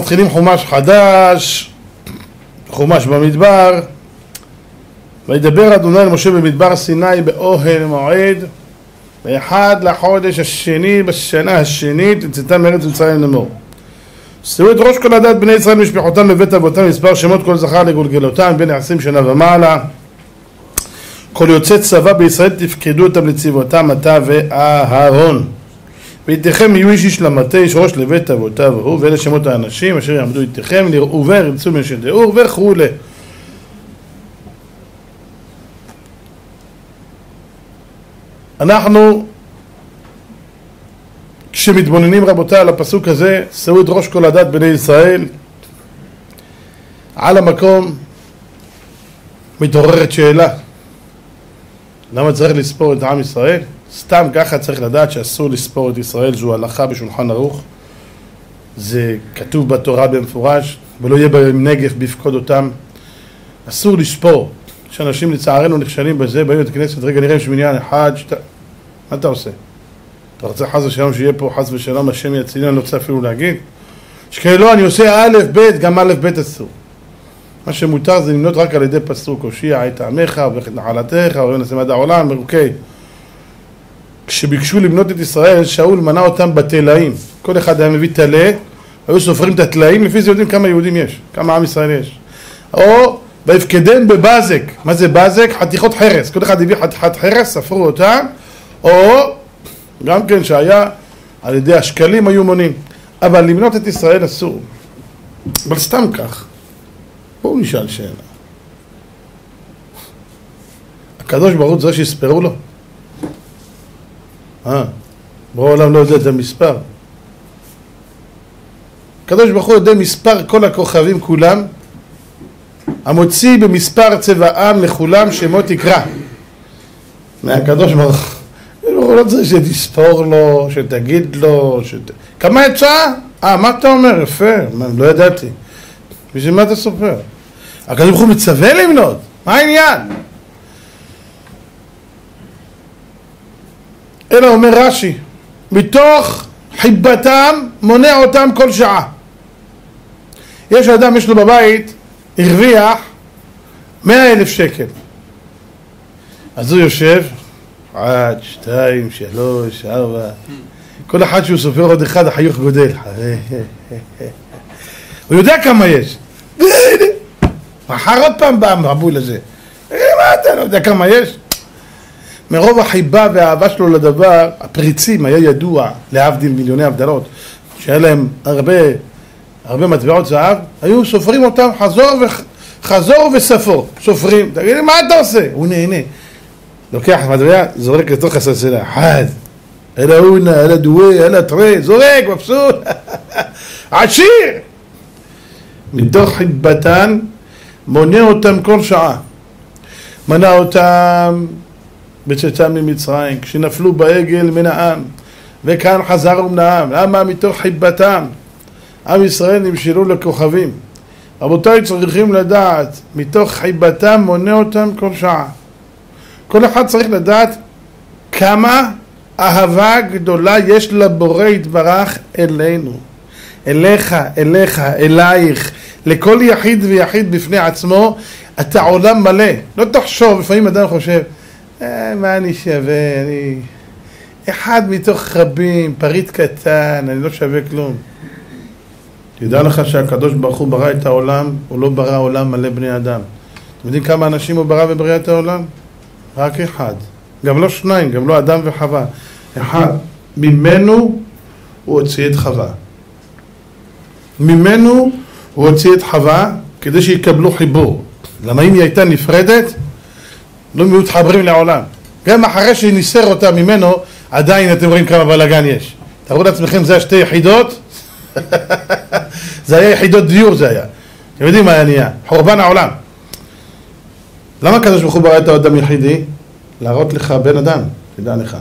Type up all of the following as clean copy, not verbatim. מתחילים חומש חדש, חומש במדבר. וידבר אדוני אל משה במדבר סיני באוהל מועד, באחד לחודש השני בשנה השנית יצאתם מארץ מצרים לאמור. שאו את ראש כל עדת בני ישראל משפחותם לבית אבותם מספר שמות כל זכר לגולגלותם בין 20 שנה ומעלה. כל יוצא צבא בישראל תפקדו אותם לצבאותם אתה ואהרון. ואיתכם יהיו איש איש למטה, איש ראש לבית אבותיו הוא, ואלה שמות האנשים אשר יעמדו איתכם, לראובן, רבצו בן שדאור וכו'. אנחנו, כשמתבוננים רבותיי על הפסוק הזה, שאו את ראש כל עדת בני ישראל, על המקום מתעוררת שאלה. למה צריך לספור את עם ישראל? סתם ככה צריך לדעת שאסור לספור את ישראל, זו הלכה בשולחן ערוך. זה כתוב בתורה במפורש, ולא יהיה בהם נגף בפקוד אותם. אסור לספור. שאנשים לצערנו נכשלים בזה, באים את הכנסת, רגע נראה שמניין אחד, שתה... מה אתה עושה? אתה רוצה חס ושלום שיהיה פה חס ושלום, השם יצילנו, אני לא רוצה אפילו להגיד. שכן לא, אני עושה א' ב', גם א' ב' אסור. מה שמותר זה למנות רק על ידי פסוק, הושיע את עמך ונחלתך, ואוהב נשמת העולם, אוקיי. כשביקשו לבנות את ישראל, שאול מנה אותם בתלאים. כל אחד היה מביא תלה, היו סופרים את התלאים, לפי זה יודעים כמה יהודים יש, כמה עם ישראל יש. או, ויפקדם בבזק. מה זה בזק? חתיכות חרס. כל אחד הביא חתיכת חרס, ספרו אותה. או, גם כן שהיה על ידי השקלים היו מונים. אבל לבנות את ישראל אסור. אבל סתם כך. בואו נשאל שאלה. הקדוש ברוך הוא זה שיספרו לו. ברור העולם לא יודע את המספר. הקדוש ברוך הוא יודע מספר כל הכוכבים כולם, המוציא במספר צבעם לכולם שמות יקרא. הקדוש ברוך הוא לא צריך שתספור לו, שתגיד לו, כמה יצא? מה אתה אומר? יפה, לא ידעתי. בשביל מה אתה סופר? הקדוש ברוך הוא מצווה למנות, מה העניין? אלא אומר רש"י, מתוך חיבתם מונע אותם כל שעה. יש אדם, יש לו בבית, הרוויח 100,000 שקל. אז הוא יושב, 1, 2, 3, 4, כל אחד שהוא סופר עוד אחד, החיוך גודל. הוא יודע כמה יש. מחר עוד פעם בא המבול הזה. מה אתה לא יודע כמה יש? מרוב החיבה והאהבה שלו לדבר, הפריצים היה ידוע, להבדיל מיליוני הבדלות, שהיה להם הרבה מטבעות זהב, היו סופרים אותם חזור וספור, סופרים, תגיד לי מה אתה עושה? הוא נהנה, לוקח מטבע, זורק לתוך הסלסלה, חד, אלה אונה, אלה דווה, אלה תרי, זורק, מבסוט, עשיר! מתוך חיבתן, מונה אותם כל שעה, מנה אותם, בצאתם ממצרים, כשנפלו בעגל מן העם, וכאן חזרו מן העם, למה מתוך חיבתם? עם ישראל נמשלו לכוכבים. רבותיי צריכים לדעת, מתוך חיבתם מונה אותם כל שעה. כל אחד צריך לדעת כמה אהבה גדולה יש לבורא יתברך אלינו. אליך, אליך, אלייך, לכל יחיד ויחיד בפני עצמו, אתה עולם מלא. לא תחשוב, לפעמים אדם חושב, מה אני שווה, אני אחד מתוך רבים, פריט קטן, אני לא שווה כלום. תדע לך שהקדוש ברוך הוא ברא את העולם, הוא לא ברא עולם מלא בני אדם. אתם יודעים כמה אנשים הוא ברא ובריאת העולם? רק אחד. גם לא שניים, גם לא אדם וחווה. אחד. ממנו הוא הוציא את חווה. ממנו הוא הוציא את חווה כדי שיקבלו חיבור. למה אם היא הייתה נפרדת? לא מתחברים לעולם. גם אחרי שניסר אותה ממנו, עדיין אתם רואים כמה בלגן יש. תראו לעצמכם, זה השתי יחידות. זה היה יחידות דיור, זה היה. אתם יודעים מה היה נהיה? חורבן העולם. למה הקדוש ברוך הוא ברא את האדם יחידי? להראות לך בן אדם, תדע לך.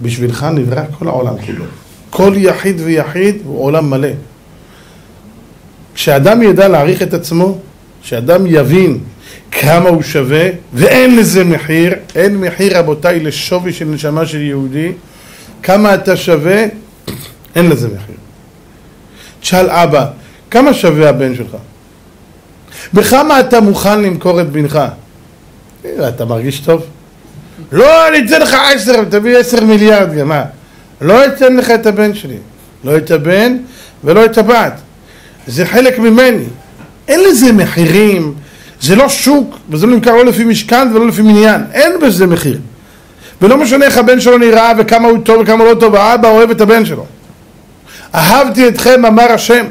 בשבילך נברא כל העולם כולו. כל יחיד ויחיד הוא עולם מלא. כשאדם ידע להעריך את עצמו, כשאדם יבין, כמה הוא שווה, ואין לזה מחיר, אין מחיר רבותיי לשווי של נשמה של יהודי, כמה אתה שווה, אין לזה מחיר. תשאל אבא, כמה שווה הבן שלך? בכמה אתה מוכן למכור את בנך? אתה מרגיש טוב? לא, אני אתן לך 10, תביא 10 מיליארד גם, מה? לא אתן לך את הבן שלי, לא את הבן ולא את הבת. זה חלק ממני. אין לזה מחירים, זה לא שוק, וזה לא נמכר לא לפי משכנתא ולא לפי מניין, אין בזה מחיר. ולא משנה איך הבן שלו נראה וכמה הוא טוב וכמה לא טוב, האבא אוהב את הבן שלו. אהבתי אתכם, אמר השם.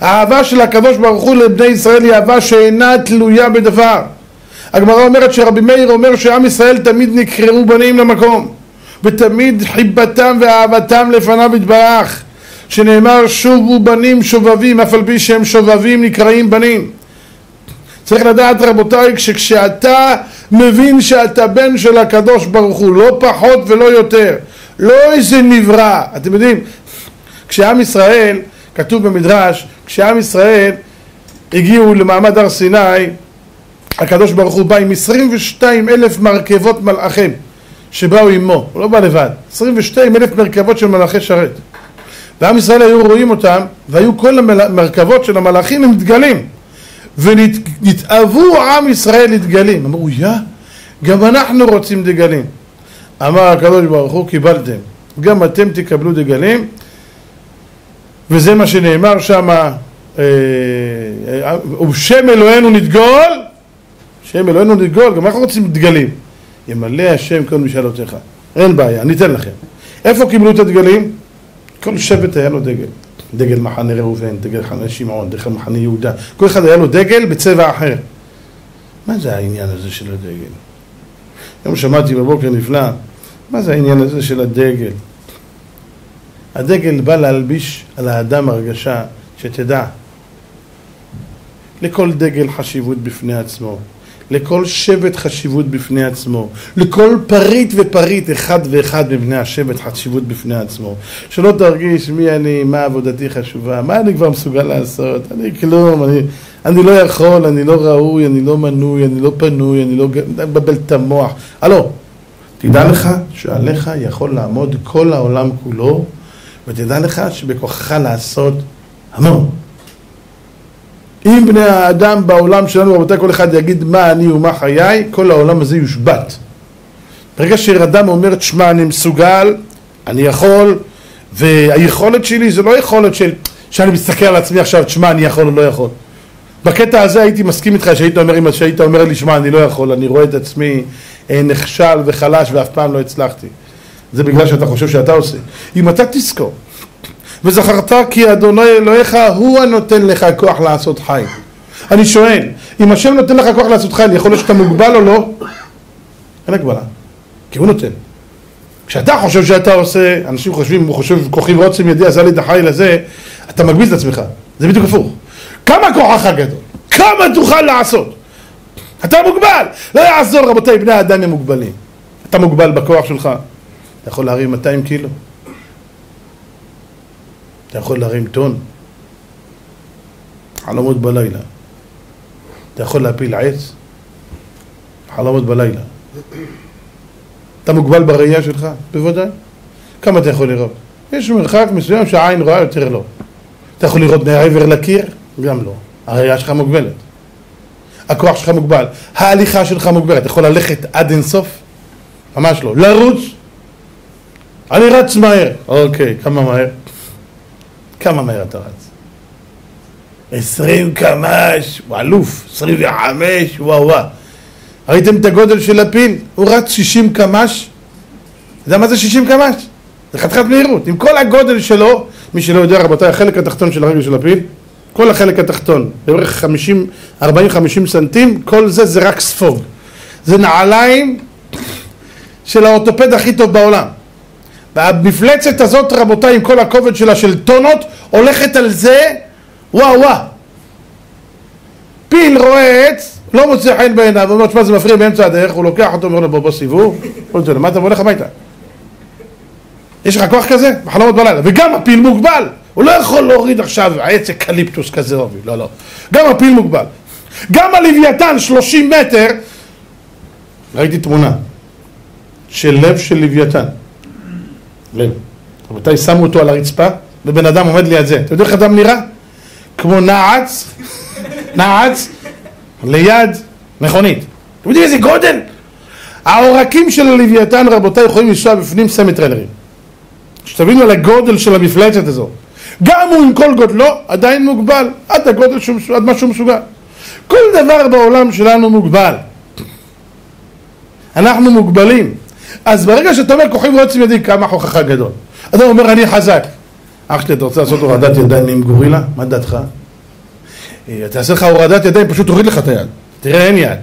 האהבה של הקדוש ברוך הוא לבני ישראל היא אהבה שאינה תלויה בדבר. הגמרא אומרת שרבי מאיר אומר שעם ישראל תמיד נקראו בנים למקום, ותמיד חיבתם ואהבתם לפניו יתברך, שנאמר שובו בנים שובבים, אף על פי שהם שובבים נקראים בנים. צריך לדעת רבותיי, כשאתה מבין שאתה בן של הקדוש ברוך הוא, לא פחות ולא יותר, לא איזה נברא. אתם יודעים, כשעם ישראל, כתוב במדרש, כשעם ישראל הגיעו למעמד הר סיני, הקדוש ברוך הוא בא עם 22,000 מרכבות מלאכים שבאו עמו, הוא לא בא לבד, 22,000 מרכבות של מלאכי שרת. ועם ישראל היו רואים אותם, והיו כל המרכבות של המלאכים הם דגלים, ונתאהבו עם ישראל לדגלים. אמרו, יא, גם אנחנו רוצים דגלים. אמר הקדוש ברוך הוא, קיבלתם, גם אתם תקבלו דגלים. וזה מה שנאמר שם, ובשם אלוהינו נדגול, שם אלוהינו נדגול, גם אנחנו רוצים דגלים. ימלא השם כל משאלותיך, אין בעיה, אני אתן לכם. איפה קיבלו את הדגלים? כל שבט היה לו דגל. דגל מחנה ראובן, דגל מחנה שמעון, דגל מחנה יהודה. כל אחד היה לו דגל בצבע אחר. מה זה העניין הזה של הדגל? היום שמעתי בבוקר נפלא, מה זה העניין הזה של הדגל? הדגל בא להלביש על האדם הרגשה שתדע. לכל דגל חשיבות בפני עצמו. לכל שבט חשיבות בפני עצמו, לכל פריט ופריט אחד ואחד מבני השבט חשיבות בפני עצמו. שלא תרגיש מי אני, מה עבודתי חשובה, מה אני כבר מסוגל לעשות, אני כלום, אני לא יכול, אני לא ראוי, אני לא מנוי, אני לא פנוי, אני לא מבלבל את המוח. הלא, תדע לך שעליך יכול לעמוד כל העולם כולו, ותדע לך שבכוחך לעשות המון. אם בני האדם בעולם שלנו, רבותי, כל אחד יגיד מה אני ומה חיי, כל העולם הזה יושבת. ברגע שאדם אומר, תשמע, אני מסוגל, אני יכול, והיכולת שלי זה לא יכולת של, שאני מסתכל על עצמי עכשיו, תשמע, אני יכול או לא יכול. בקטע הזה הייתי מסכים איתך שהיית אומר לי, שמע, אני לא יכול, אני רואה את עצמי נכשל וחלש ואף פעם לא הצלחתי. זה בגלל שאתה חושב שאתה עושה. אם אתה תזכור, וזכרת כי אדוני אלוהיך הוא הנותן לך כוח לעשות חיל. אני שואל, אם השם נותן לך כוח לעשות חיל, יכול להיות שאתה מוגבל או לא? אין הגבלה, כי הוא נותן. כשאתה חושב שאתה עושה, אנשים חושבים, אם הוא חושב כוחי ועוצם ידי עשה לי את החיל הזה, אתה מגביז את עצמך, זה בדיוק הפוך. כמה כוחך גדול? כמה תוכל לעשות? אתה מוגבל! לא יעזור, רבותי, בני האדם הם מוגבלים. אתה מוגבל בכוח שלך, אתה יכול להרים 200 קילו. אתה יכול להרים טון, חלומות בלילה. אתה יכול להפיל עץ, חלומות בלילה. אתה מוגבל בראייה שלך, בוודאי. כמה אתה יכול לראות? יש מרחק מסוים שהעין רואה יותר לא. אתה יכול לראות מעבר לקיר? גם לא. הראייה שלך מוגבלת. הכוח שלך מוגבל. ההליכה שלך מוגבלת. אתה יכול ללכת עד אינסוף? ממש לא. לרוץ? אני רץ מהר. אוקיי, כמה מהר? כמה מהר אתה רץ? 20 קמ"ש, הוא אלוף, 25, וואו. ראיתם את הגודל של הפיל? הוא רץ 60 קמ"ש. אתה יודע מה זה 60 קמ"ש? זה חתיכת מהירות. עם כל הגודל שלו, מי שלא יודע רבותיי, החלק התחתון של הרגל של הפיל, כל החלק התחתון, בערך 40-50 סנטים, כל זה זה רק ספוג. זה נעליים של האורתופד הכי טוב בעולם. והמפלצת הזאת, רבותיי, עם כל הכובד שלה של טונות, הולכת על זה, וואו וואו. פיל רואה עץ, לא מוצא חן בעיניו, ואומר, תשמע, זה מפריע באמצע הדרך, הוא לוקח אותו, אומר לו, בוא סיבוב, מה אתה הולך הביתה? יש לך כוח כזה? בחלומות בלילה. וגם הפיל מוגבל, הוא לא יכול להוריד עכשיו עץ אקליפטוס כזה, לא, לא. גם הפיל מוגבל. גם הלוויתן, 30 מטר, ראיתי תמונה של לב של לוויתן. רבותיי, שמו אותו על הרצפה, ובן אדם עומד ליד זה. אתם יודעים איך אדם נראה? כמו נעץ, נעץ ליד מכונית. אתם יודעים איזה גודל? העורקים של הלוויתן, רבותיי, יכולים לנסוע בפנים סמיטריילרים. שתבינו על הגודל של המפלצת הזו. גם הוא עם כל גודלו עדיין מוגבל, עד הגודל עד מה שהוא מסוגל. כל דבר בעולם שלנו מוגבל. אנחנו מוגבלים. אז ברגע שאתה אומר כוחי ועוצם ידי, כמה חוכך גדול. אדם אומר אני חזק. אח שלי, אתה רוצה לעשות הורדת ידיים עם גורילה? מה דעתך? אתה עושה לך הורדת ידיים, פשוט תוריד לך את היד. תראה, אין יד.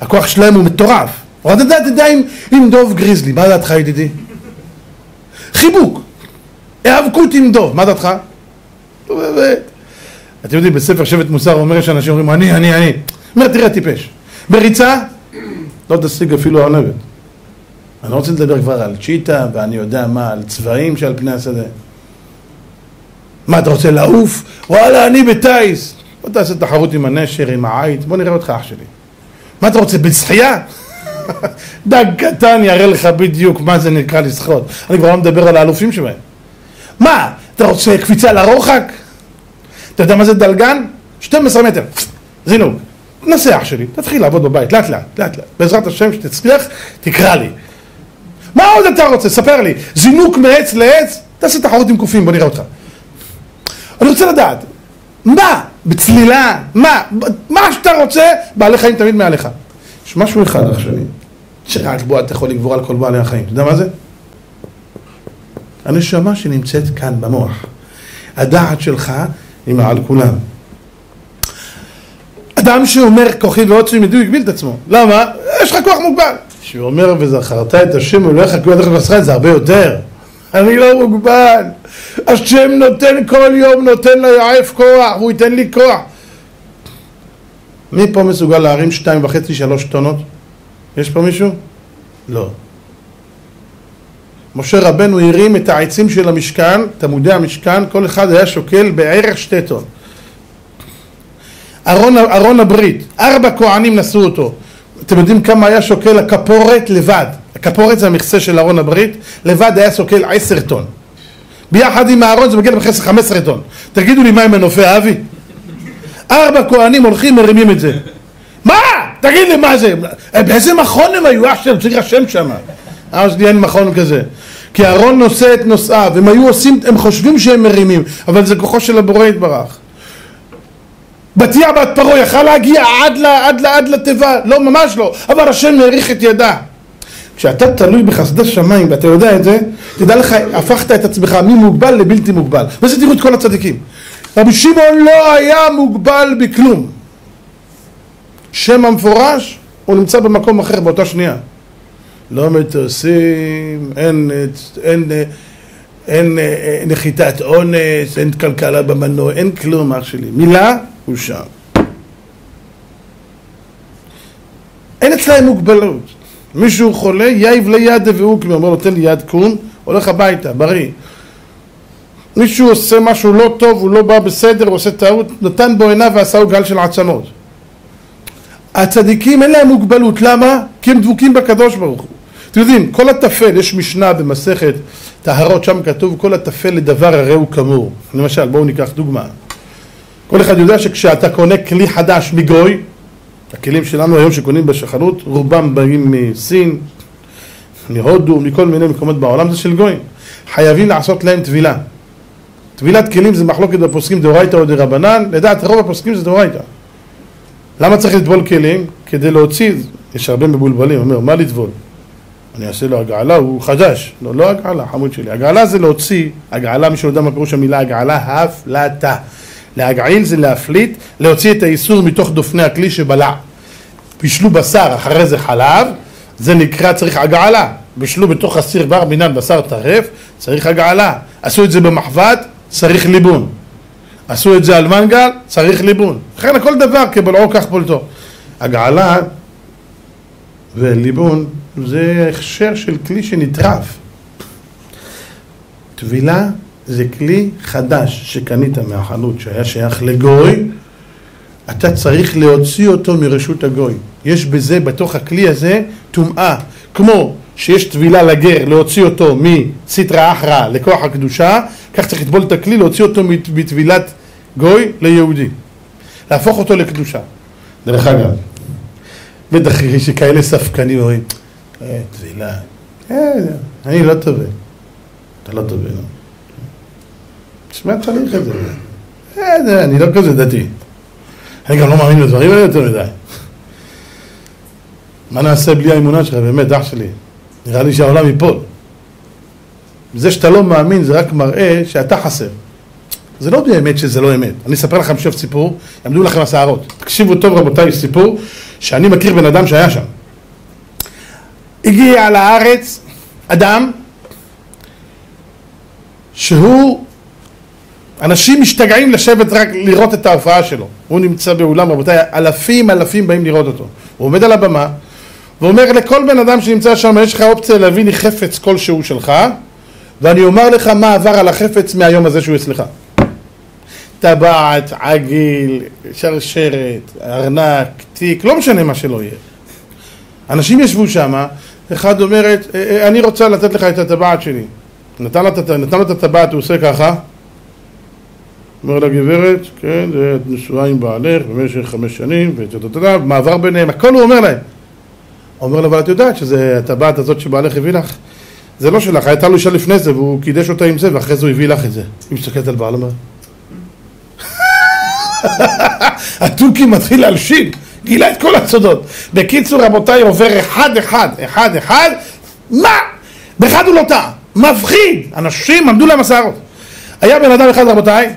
הכוח שלהם הוא מטורף. הורדת ידיים עם דוב גריזלי, מה דעתך ידידי? חיבוק. האבקות עם דוב, מה דעתך? אתם יודעים, בספר שבט מוסר אומר שאנשים אומרים, אני. אומר, תראה, טיפש. בריצה, לא תשיג אפילו העונבת. אני רוצה לדבר כבר על צ'יטה, ואני יודע מה, על צבעים שעל פני השדה. מה, אתה רוצה לעוף? וואלה, אני בטייס. בוא תעשה תחרות עם הנשר, עם העית, בוא נראה אותך אח שלי. מה אתה רוצה, בזחייה? דג קטן יראה לך בדיוק מה זה נקרא לשחות. אני כבר לא מדבר על האלופים שבהם. מה, אתה רוצה קפיצה לרוחק? אתה יודע מה זה דלגן? 12 מטר. זינוק. נסה אח שלי, תתחיל לעבוד בבית, לאט לאט. בעזרת השם שתצליח, תקרא לי. מה עוד אתה רוצה? ספר לי. זינוק מעץ לעץ? תעשה תחרות עם קופים, בוא נראה אותך. אני רוצה לדעת, מה? בצלילה, מה שאתה רוצה, בעלי חיים תמיד מעליך. יש משהו אחד עכשיו, שרק בו אתה יכול לגבור על כל בעלי החיים. אתה יודע מה זה? הנשמה שנמצאת כאן במוח. הדעת שלך היא מעל כולם. אדם שאומר כוחי ועוצם ידי, הוא יגביל את עצמו. למה? יש לך כוח מוגבל. שהוא אומר וזכרת את השם ולך כי ידך ובשרך, זה הרבה יותר. אני לא מוגבל. השם נותן כל יום, נותן ליעף כוח, הוא ייתן לי כוח. מי פה מסוגל להרים 2.5-3 טונות? יש פה מישהו? לא. משה רבנו הרים את העצים של המשכן, תמודי המשכן, כל אחד היה שוקל בערך 2 טון. ארון הברית, 4 כהנים נשאו אותו. אתם יודעים כמה היה שוקל הכפורת לבד? הכפורת זה המכסה של ארון הברית, לבד היה שוקל 10 טון. ביחד עם הארון זה מגיע בחסר 15 טון. תגידו לי מה עם מנופי אבי? 4 כהנים הולכים מרימים את זה. מה? תגיד לי מה זה? באיזה מכון הם היו? אשתם, צריך השם שם. אז לי אין מכון כזה. כי הארון נושא את נושאיו, הם היו עושים, הם חושבים שהם מרימים, אבל זה כוחו של הבורא יתברך. בתיה בת פרעה יכל להגיע עד לתיבה, לא, ממש לא, אבל השם מעריך את ידה. כשאתה תלוי בחסדי שמיים ואתה יודע את זה, תדע לך, הפכת את עצמך ממוגבל לבלתי מוגבל. וזה תראו את כל הצדיקים. רבי שמעון לא היה מוגבל בכלום. שם המפורש, הוא נמצא במקום אחר באותה שנייה. לא מטוסים, אין נחיתת אונס, אין כלכלה במנוע, אין כלום אח שלי. מילה, הוא שם. אין אצלהם מוגבלות. מישהו חולה, יאיב ליד והוא כלומר, אומר, נותן לי יד קום, הולך הביתה, בריא. מישהו עושה משהו לא טוב, הוא לא בא בסדר, הוא עושה טעות, נתן בו עיניו ועשהו גל של עצמות. הצדיקים אין להם מוגבלות, למה? כי הם דבוקים בקדוש ברוך הוא. אתם יודעים, כל הטפל, יש משנה במסכת טהרות, שם כתוב, כל הטפל לדבר הרי הוא כמור. למשל, בואו ניקח דוגמה. כל אחד יודע שכשאתה קונה כלי חדש מגוי, הכלים שלנו היום שקונים בשחנות, רובם באים מסין, מהודו, מכל מיני מקומות בעולם, זה של גויים. חייבים לעשות להם טבילה. טבילת כלים זה מחלוקת בפוסקים דאורייתא או דרבנן, לדעת רוב הפוסקים זה דאורייתא. למה צריך לטבול כלים? כדי להוציא, יש הרבה מבולבלים, אומר, מה לטבול? אני אעשה לו הגעלה, הוא חדש. לא, לא הגעלה, חמוד שלי. הגעלה זה להוציא, הגעלה, מי שלא יודע מה פירוש המילה, הגעלה, הפלטה. להגעיל זה להפליט, להוציא את האיסור מתוך דופני הכלי שבלע. בישלו בשר, אחרי זה חלב, זה נקרא צריך הגעלה. בישלו בתוך הסיר בר בינן בשר טרף, צריך הגעלה. עשו את זה במחבת, צריך ליבון. עשו את זה על מנגל, צריך ליבון. לכן כל דבר כבלעו כך פולטו. הגעלה וליבון זה הכשר של כלי שנטרף. טבילה זה כלי חדש שקנית מהחנות שהיה שייך לגוי, אתה צריך להוציא אותו מרשות הגוי. יש בזה, בתוך הכלי הזה, טומאה. כמו שיש טבילה לגר להוציא אותו מסתרא אחרא לכוח הקדושה, כך צריך לטבול את הכלי להוציא אותו מטבילת גוי ליהודי, להפוך אותו לקדושה. דרך אגב, בטח שכאלה ספקנים אומרים, טבילה, אני לא טובל, אתה לא טובל. תשמע, צריך את זה. אני לא כזה דתי. אני גם לא מאמין לדברים האלה יותר מדי. מה נעשה בלי האמונה שלך? באמת, אח שלי, נראה לי שהעולם ייפול. זה שאתה לא מאמין זה רק מראה שאתה חסר. זה לא באמת שזה לא אמת. אני אספר לכם שוב סיפור, יעמדו לכם השערות. תקשיבו טוב רבותיי, סיפור שאני מכיר בן אדם שהיה שם. הגיע לארץ אדם שהוא, אנשים משתגעים לשבת רק לראות את ההופעה שלו. הוא נמצא באולם, רבותיי, אלפים באים לראות אותו. הוא עומד על הבמה ואומר לכל בן אדם שנמצא שם, יש לך אופציה להביא לי חפץ כלשהו שלך, ואני אומר לך מה עבר על החפץ מהיום הזה שהוא אצלך. טבעת, עגיל, שרשרת, ארנק, תיק, לא משנה מה שלא יהיה. אנשים ישבו שם, אחד אומרת, אני רוצה לתת לך את הטבעת שלי. נתן לו את הטבעת, הוא עושה ככה. אומר לה גברת, כן, זה נשואה עם בעלך במשך 5 שנים, ומעבר ביניהם, הכל הוא אומר להם. אומר לה, אבל את יודעת שזה הטבעת הזאת שבעלך הביא לך? זה לא שלך, הייתה לו אישה לפני זה, והוא קידש אותה עם זה, ואחרי זה הוא הביא לך את זה. היא מסתכלת על בעל, אמר. התוכי מתחיל להלשין, גילה את כל הצודות. בקיצור, רבותיי, עובר אחד, מה? באחד הוא לא טעה, מפחיד. אנשים עמדו להם השערות. היה בן אדם אחד, רבותיי,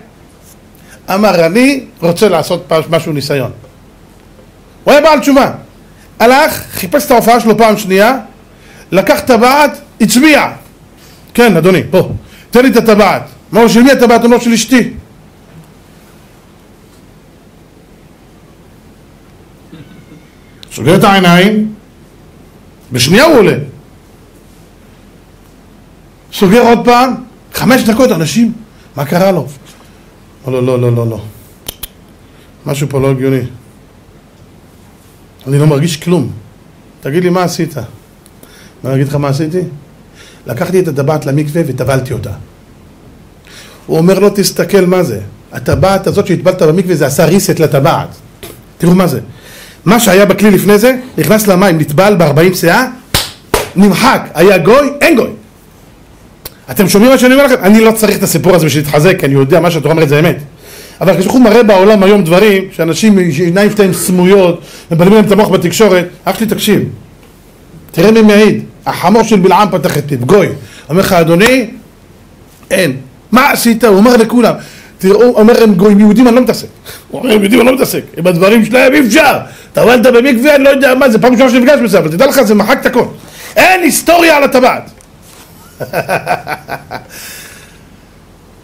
אמר, אני רוצה לעשות משהו ניסיון. הוא היה בעל תשובה. הלך, חיפש את ההופעה שלו פעם שנייה, לקח טבעת, הצביע. כן, אדוני, בוא, תן לי את הטבעת. אמרו, של מי הטבעת? אמרו, של אשתי. סוגר את העיניים, בשנייה הוא עולה. סוגר עוד פעם, 5 דקות, אנשים, מה קרה לו? לא. משהו פה לא הגיוני. אני לא מרגיש כלום. תגיד לי מה עשית? אני אגיד לך מה עשיתי? לקחתי את הטבעת למקווה וטבלתי אותה. הוא אומר לו, תסתכל מה זה. הטבעת הזאת שהטבלת במקווה זה עשה ריסט לטבעת. תראו מה זה. מה שהיה בכלי לפני זה, נכנס למים, נטבל ב40 שעה, נמחק. היה גוי, אין גוי. אתם שומעים מה שאני אומר לכם? אני לא צריך את הסיפור הזה בשביל להתחזק, כי אני יודע מה שאתה אומרת זה אמת. אבל כשאנחנו מראה בעולם היום דברים, שאנשים עיניים שלהם סמויות, מבלמים להם את המוח בתקשורת, אח שלי תקשיב. תראה מי מעיד, החמור של בלעם פתח את פיו, גוי. אומר לך, אדוני, אין. מה עשית? הוא אומר לכולם. תראו, אומר, הם גויים יהודים, אני לא מתעסק. הוא אומר, יהודים, אני לא מתעסק. עם הדברים שלהם אי אפשר. טבלת במקווה, אני לא יודע מה, זה פעם ראשונה שנפגש בזה, אבל תדע לך, זה מחק את הכל. אין היסטוריה על הטבעת.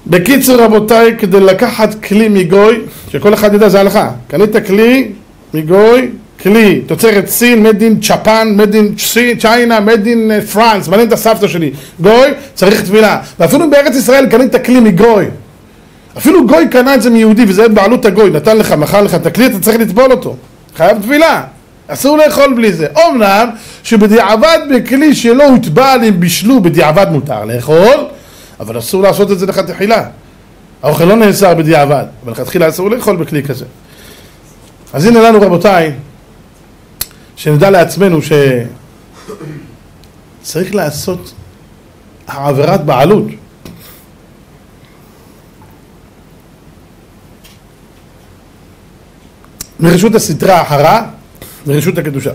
בקיצור רבותיי, כדי לקחת כלי מגוי, שכל אחד ידע זה הלכה, קנית כלי מגוי, כלי תוצרת סין, מדין צ'פן, מדין צ'יינה, מדין פרנס, מעניין את הסבתא שלי, גוי צריך תבילה, ואפילו בארץ ישראל קנית כלי מגוי, אפילו גוי קנה את זה מיהודי וזה בעלות הגוי, נתן לך, מחל לך את הכלי, אתה צריך לטבול אותו, חייב תבילה, אסור לאכול בלי זה. אומנם שבדיעבד בכלי שלא הוטבל אם בישלו, בדיעבד מותר לאכול, אבל אסור לעשות את זה לכתחילה. האוכל לא נאסר בדיעבד, אבל לכתחילה אסור לאכול בכלי כזה. אז הנה לנו רבותיי, שנדע לעצמנו שצריך לעשות העברת בעלות. מרשות הסתרה אחרה, מרשות הקדושה.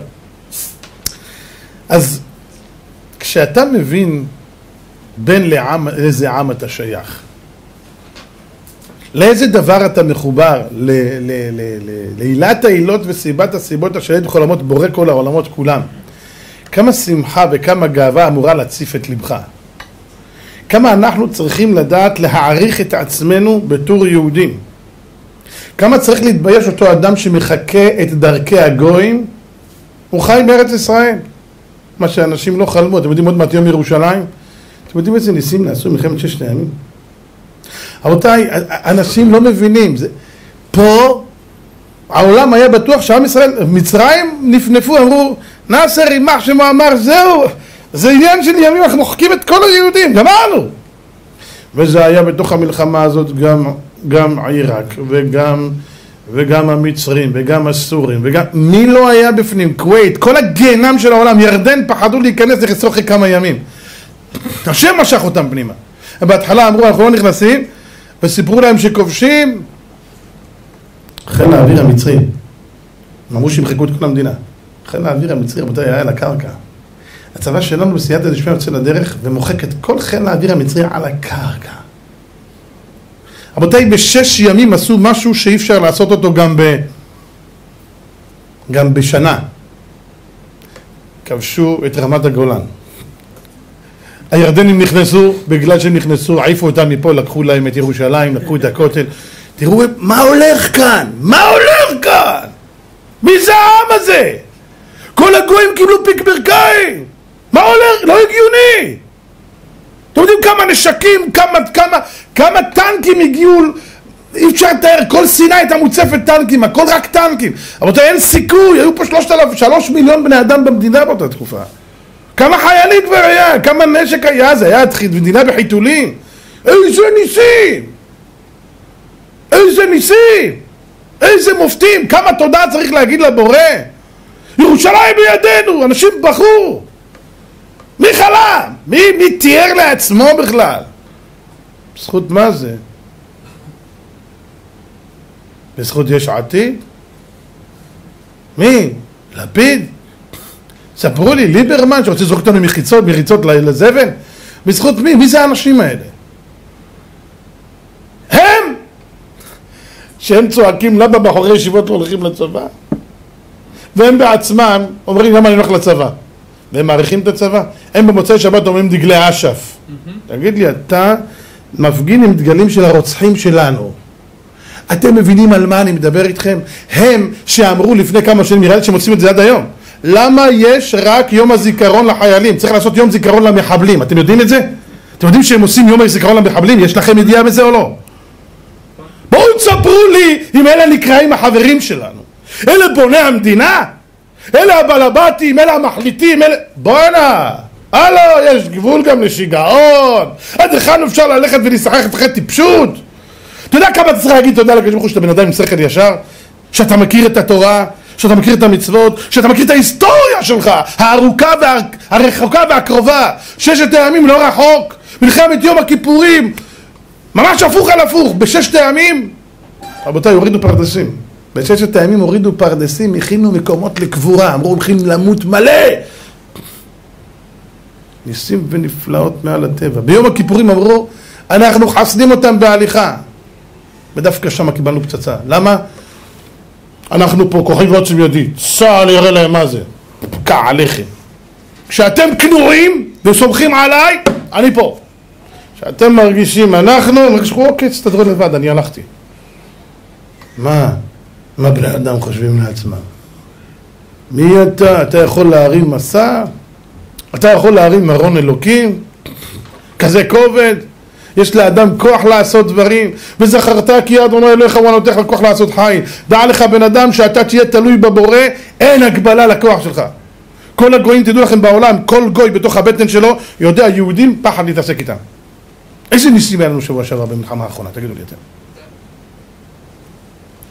אז כשאתה מבין בין לאיזה עם אתה שייך, לאיזה דבר אתה מחובר, לעילת העילות וסיבת הסיבות אשר יד חולמות בורא כל העולמות כולם, כמה שמחה וכמה גאווה אמורה להציף את לבך. כמה אנחנו צריכים לדעת להעריך את עצמנו בתור יהודים. כמה צריך להתבייש אותו אדם שמחכה את דרכי הגויים, הוא חי בארץ ישראל. מה שאנשים לא חלמו, אתם יודעים עוד מעט יום ירושלים? אתם יודעים איזה ניסים נעשו מלחמת 6 הימים? רבותיי, אנשים לא מבינים, זה... פה העולם היה בטוח שעם ישראל, מצרים נפנפו, אמרו, נאסר ימח שמו אמר זהו, זה עניין של ימים, אנחנו מוחקים את כל היהודים, גמרנו. וזה היה בתוך המלחמה הזאת גם עיראק, וגם המצרים, וגם הסורים, וגם... מי לא היה בפנים? כווית, כל הגנם של העולם, ירדן פחדו להיכנס לחסוך אחרי כמה ימים. השם משך אותם פנימה. בהתחלה אמרו, אנחנו לא נכנסים, וסיפרו להם שכובשים חיל האוויר המצרי. אמרו שימחקו את כל המדינה. חיל האוויר המצרי, רבותי, היה על הקרקע. הצבא שלנו בסייעתא דשמיא יוצא לדרך ומוחק את כל חיל האוויר המצרי על הקרקע. רבותי, בשש ימים עשו משהו שאי אפשר לעשות אותו גם בשנה. כבשו את רמת הגולן. הירדנים נכנסו, בגלל שהם נכנסו, עיפו אותם מפה, לקחו להם את ירושלים, לקחו את הכותל. תראו מה הולך כאן, מה הולך כאן? מי זה העם הזה? כל הגויים קיבלו פיק ברכיים. מה הולך? לא הגיוני. אתם יודעים כמה נשקים, כמה טנקים הגיעו, אי אפשר לתאר, כל סיני הייתה מוצפת טנקים, הכל רק טנקים. אבל אין סיכוי, היו פה 3 מיליון בני אדם במדינה באותה תקופה. כמה חיילים כבר היה, כמה נשק היה, זה היה מדינה בחיתולים. איזה ניסים! איזה ניסים! איזה מופתים! כמה תודה צריך להגיד לבורא! ירושלים בידינו! אנשים בחרו! מי חלם? מי תיאר לעצמו בכלל? בזכות מה זה? בזכות יש עתיד? מי? לפיד? ספרו לי, ליברמן שרוצה לזרוק אותנו מריצות לזבל? בזכות מי? מי זה האנשים האלה? הם! שהם צועקים למה בחורי ישיבות הולכים לצבא? והם בעצמם אומרים למה אני הולך לצבא? והם מעריכים את הצבא. הם במוצאי שבת אומרים דגלי אש"ף. תגיד לי, אתה מפגין עם דגלים של הרוצחים שלנו. אתם מבינים על מה אני מדבר איתכם? הם שאמרו לפני כמה שנים, נראה לי שהם עושים את זה עד היום. למה יש רק יום הזיכרון לחיילים? צריך לעשות יום זיכרון למחבלים. אתם יודעים את זה? אתם יודעים שהם עושים יום הזיכרון למחבלים? יש לכם ידיעה בזה או לא? בואו תספרו לי אם אלה נקראים החברים שלנו. אלה בוני המדינה? אלה הבלבטים, אלה המחליטים, אלה... בואנה! הלו, יש גבול גם לשיגעון! עד לכאן אפשר ללכת ולשחק אחרי טיפשות? אתה יודע כמה צריך להגיד תודה לקדוש ברוך הוא שאתה בן אדם עם שכל ישר? שאתה מכיר את התורה? שאתה מכיר את המצוות, שאתה מכיר את ההיסטוריה שלך, הארוכה והרחוקה והקרובה, 6 הימים לא רחוק, מלחמת יום הכיפורים, ממש הפוך על הפוך, ב6 הימים, רבותיי, הורידו פרדסים, ב6 הימים הורידו פרדסים, הכינו מקומות לקבורה, אמרו הולכים למות מלא, ניסים ונפלאות מעל הטבע, ביום הכיפורים אמרו, אנחנו חסדים אותם בהליכה, ודווקא שם קיבלנו פצצה, למה? אנחנו פה, כוחי גבולות של ידי, צה"ל יראה להם מה זה, פקע עליכם. כשאתם כנועים וסומכים עליי, אני פה. כשאתם מרגישים אנחנו, מרגישו, אוקיי, תסתדרו לבד, אני הלכתי. מה בני אדם חושבים לעצמם? מי אתה? אתה יכול להרים מסע? אתה יכול להרים מרון אלוקים? כזה כובד? יש לאדם כוח לעשות דברים, וזכרת כי אדוני אלוהיך הוא נותן לך כוח לעשות חיל. דע לך בן אדם שאתה תהיה תלוי בבורא, אין הגבלה לכוח שלך. כל הגויים, תדעו לכם בעולם, כל גוי בתוך הבטן שלו יודע יהודים פחד להתעסק איתם. איזה ניסים היה לנו שבוע שעבר במלחמה האחרונה, תגידו לי אתם.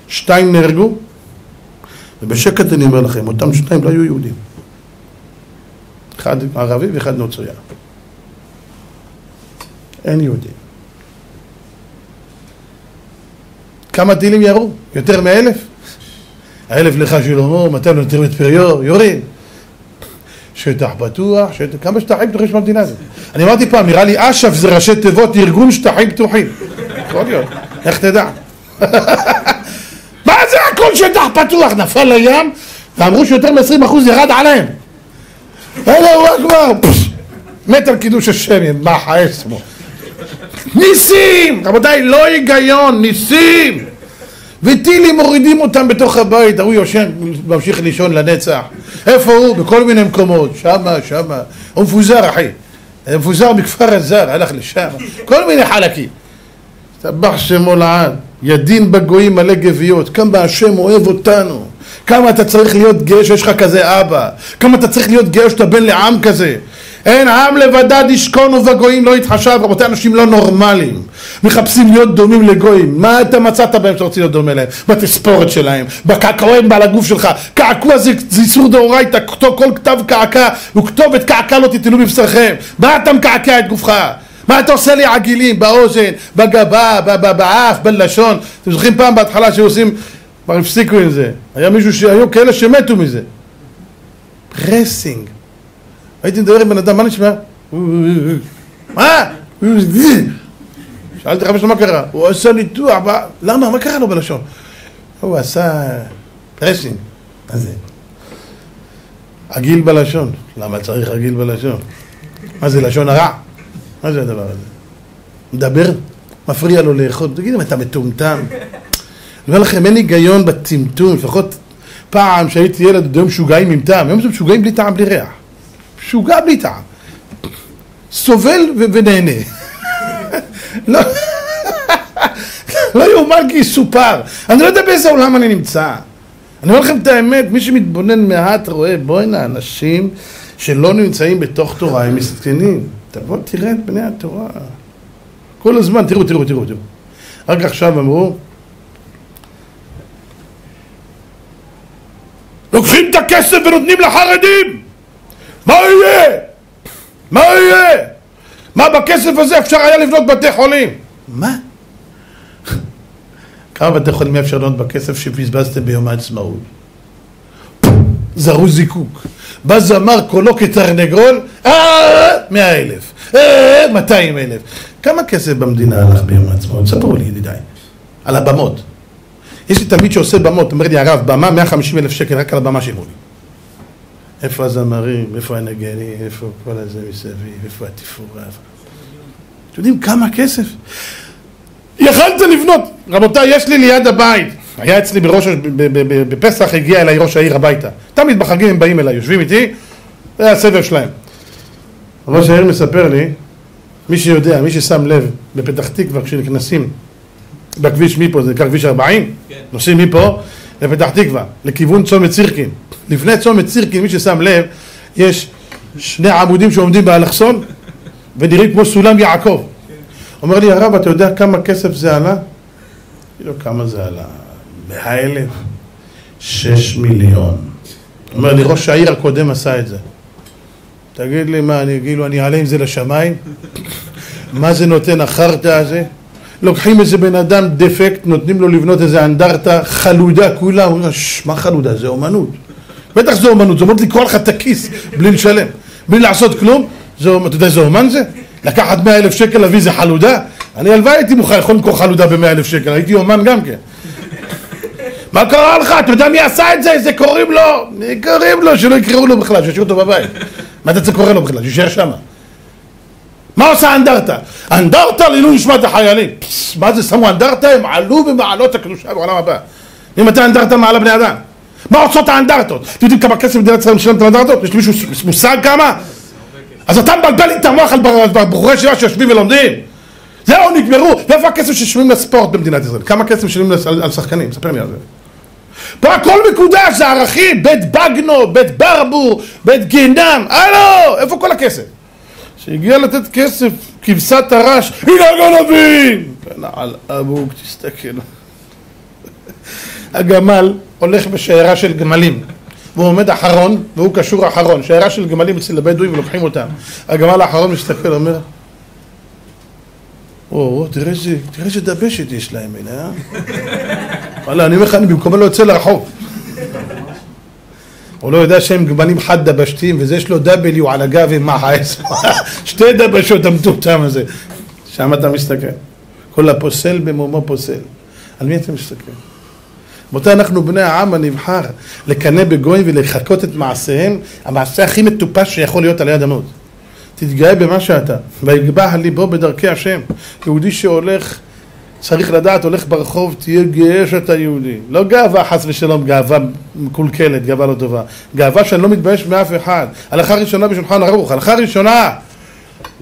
2 נהרגו, ובשקט אני אומר לכם, אותם 2 לא היו יהודים. 1 ערבי ו1 נוצרי. אין יהודים. כמה טילים ירו? יותר מ1,000? 1,000 לך שלמה, 200 נותרים את פריור, יורים. שטח פתוח, כמה שטחים פתוחים של המדינה הזאת? אני אמרתי פעם, נראה לי אש"ף זה ראשי תיבות ארגון שטחים פתוחים. יכול להיות, איך תדע? מה זה הכל שטח פתוח? נפל לים, ואמרו שיותר מ20% ירד עליהם. אלוהו אכבר, מת על קידוש השם, מה חייס בו? ניסים! רבותיי, לא היגיון, ניסים! וטילים מורידים אותם בתוך הבית, הוא יושן, ממשיך לישון לנצח. איפה הוא? בכל מיני מקומות, שמה. הוא מפוזר, אחי. הוא מפוזר מכפר עזר, הלך לשם. כל מיני חלקים. סבח שמו לעד, ידין בגויים מלא גוויות, כמה השם אוהב אותנו. כמה אתה צריך להיות גאה שיש לך כזה אבא. כמה אתה צריך להיות גאה שאתה בן לעם כזה. אין עם לבדד ישכון ובגויים לא יתחשב. רבותי, אנשים לא נורמליים, מחפשים להיות דומים לגויים. מה אתה מצאת בהם שרוצים להיות דומה להם? בתספורת שלהם, בקעקועים בעל הגוף שלך. קעקוע זה איסור דאורייתא, כל כתב קעקע וכתובת קעקע לא תתלו מבשרכם. מה אתה מקעקע את גופך? מה אתה עושה לי עגילים באוזן, בגבה, באף, בלשון? אתם זוכרים פעם בהתחלה שעושים, כבר הפסיקו עם זה, היה מישהו שהיו כאלה שמתו מזה, פרסינג. הייתי מדבר עם בן אדם, מה נשמע? מה? שאלתי חבר שלו מה קרה? הוא עשה ניתוח, למה? מה קרה לו בלשון? הוא עשה פרסינג. מה זה? עגיל בלשון. למה צריך עגיל בלשון? מה זה לשון הרע? מה זה הדבר הזה? מדבר? מפריע לו לאכול. תגיד אם אתה מטומטם. אני אומר לכם, אין היגיון בטמטום. לפחות פעם שהייתי ילד, היום שוגעים עם טעם. היום זה משוגעים בלי טעם, בלי ריח. שוגע בלי טעם. סובל ונהנה. לא יאומן כי יסופר. אני לא יודע באיזה עולם אני נמצא. אני אומר לכם את האמת, מי שמתבונן מעט רואה, בואינה, אנשים שלא נמצאים בתוך תורה, הם מסתכנים. תבוא תראה את בני התורה. כל הזמן, תראו. רק עכשיו אמרו, לוקחים את הכסף ונותנים לחרדים! מה יהיה? מה בכסף הזה אפשר היה לבנות בתי חולים? מה? כמה בתי חולים אפשר לבנות בכסף שבזבזתם ביום העצמאות? זרו זיקוק. בא זמר קולו כתרנגול, 100,000, 200,000. כמה כסף במדינה הלך ביום העצמאות? ספרו לי ידידיי, על הבמות. יש לי תמיד שעושה במות, אומר לי הרב, במה 150,000 שקל, רק על הבמה שילמו לי. איפה הזמרים, איפה הנגנים, איפה כל הזה מסביב, איפה התפאורה. אתם יודעים כמה כסף? יכלת לבנות. רבותיי, יש לי ליד הבית. היה אצלי בפסח, הגיע אליי ראש העיר הביתה. תמיד בחגים הם באים אליי, יושבים איתי, זה היה סבב שלהם. ראש העיר מספר לי, מי שיודע, מי ששם לב, בפתח תקווה כשנכנסים, בכביש מפה, זה נקרא כביש 40, נוסעים מפה לפתח תקווה, לכיוון צומת סירקין. לפני צומת סירקין, מי ששם לב, יש שני עמודים שעומדים באלכסון, ונראים כמו סולם יעקב. אומר לי, הרב, אתה יודע כמה כסף זה עלה? לא, כמה זה עלה? 100,000? 6 מיליון. אומר לי, ראש העיר הקודם עשה את זה. תגיד לי, מה, אני אעלה עם זה לשמיים? מה זה נותן החרטא הזה? לוקחים איזה בן אדם דפקט, נותנים לו לבנות איזה אנדרטה, חלודה, כולה, אומרים, מה חלודה? זה אומנות. בטח זה אומנות, זה אומרת לקרוא לך את הכיס, בלי לשלם, בלי לעשות כלום. אתה יודע איזה אומן זה? לקחת 100,000 שקל, להביא איזה חלודה? אני הלוואי הייתי מוכן, יכול למכור חלודה ב100,000 שקל, הייתי אומן גם כן. מה קרה לך? אתה יודע מי עשה את זה? זה קוראים לו, שלא יקראו לו בכלל, שישאירו אותו בבית. מה אתה צריך קורא לו בכלל? שישאר שמה. מה עושה אנדרטה? אנדרטה לעילוי נשמת החיילים. מה זה שמו אנדרטה? הם עלו במעלות הקדושה בעולם הבא. ממתי אנדרטה מעלה בני אדם? מה עושות האנדרטות? אתם יודעים כמה כסף מדינת ישראל משלמת לאנדרטות? יש מישהו מושג כמה? אז אתה מבלבל לי את המוח על בחורי ישיבה שיושבים ולומדים. זהו, נגמרו. ואיפה הכסף ששומעים לספורט במדינת ישראל? כמה כסף שומעים על שחקנים? ספר לי על זה. פה הכל מקודש, זה ערכים. בית בגנו, בית ברבור, בית גינם. הלו, איפה כל הכסף? שהגיע לתת כסף, כבשת הרש, הנה הגנבים! ונעל אבוק, תסתכל. הגמל הולך בשיירה של גמלים, והוא עומד אחרון, והוא קשור אחרון. שיירה של גמלים אצל הבדואים ולוקחים אותם. הגמל האחרון מסתכל, אומר, או, תראה שדבשת יש להם, אה? וואלה, אני אומר לך, אני במקומה לא יוצא לרחוב. הוא לא יודע שהם גמלים חד דבשתיים, וזה יש לו W על הגב עם מחץ. שתי דבשות המטומטם הזה. שם אתה מסתכל. כל הפוסל במומו פוסל. על מי אתה מסתכל? מתי אנחנו בני העם הנבחר, לקנא בגויים ולחקות את מעשיהם, המעשה הכי מטופש שיכול להיות על יד המות. תתגאה במה שאתה, ויגבה ליבו בדרכי השם. יהודי שהולך, צריך לדעת, הולך ברחוב, תהיה גאה שאתה יהודי. לא גאווה חס ושלום, גאווה מקולקלת, גאווה לא טובה. גאווה שאני לא מתבייש מאף אחד. הלכה ראשונה בשולחן ערוך, הלכה ראשונה.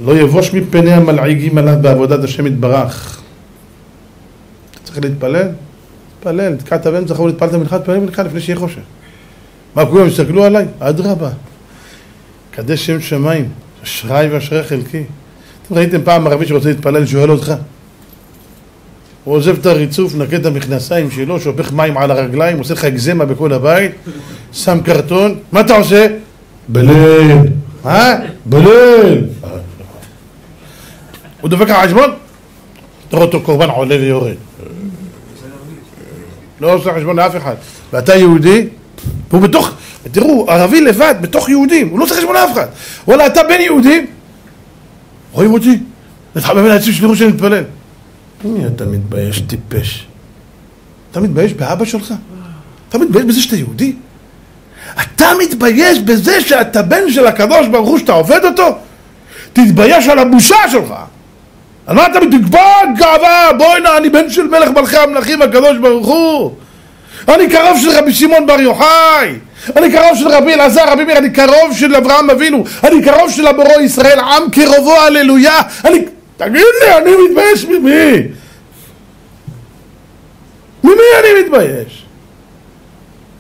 לא יבוש מפני המלעיגים עליו בעבודת השם יתברך. אתה צריך להתפלל? תתפלל, תקעת בהם, זכרו להתפלת מנחה, תתפלל מנחה לפני שיהיה חושך. מה, כולם יסתכלו עליי? אדרבה. קדש שם שמיים. אשראי ואשראי חלקי. אתם ראיתם פעם ערבי שרוצה להתפלל שואל אותך? הוא עוזב את הריצוף, נקד את המכנסיים שלו, שופך מים על הרגליים, עושה לך אגזמה בכל הבית, שם קרטון, מה אתה עושה? בליל. אה? בליל. הוא דופק על חשבון? תראו אותו קורבן עולה ויורד. לא עושה חשבון לאף אחד. ואתה יהודי, והוא בתוך, תראו, ערבי לבד, בתוך יהודים, הוא לא עושה חשבון לאף אחד. וואלה, אתה בן יהודי, רואים אותי? נתחבב על העצים שלי, שאני מתפלל. הנה, אתה מתבייש, טיפש. אתה מתבייש באבא שלך? אתה מתבייש בזה שאתה יהודי? אתה מתבייש בזה שאתה בן של הקדוש ברוך הוא שאתה עובד אותו? תתבייש על הבושה שלך. על מה אתה מתגבע גאווה? בוא הנה, אני בן של מלך מלכי המלכים הקדוש ברוך הוא. אני קרוב של רבי שמעון בר יוחאי. אני קרוב של רבי אלעזר, רבי מאיר. אני קרוב של אברהם אבינו. אני קרוב של הבורא ישראל, עם קרובו, הללויה. תגיד לי, אני מתבייש ממי? ממי אני מתבייש?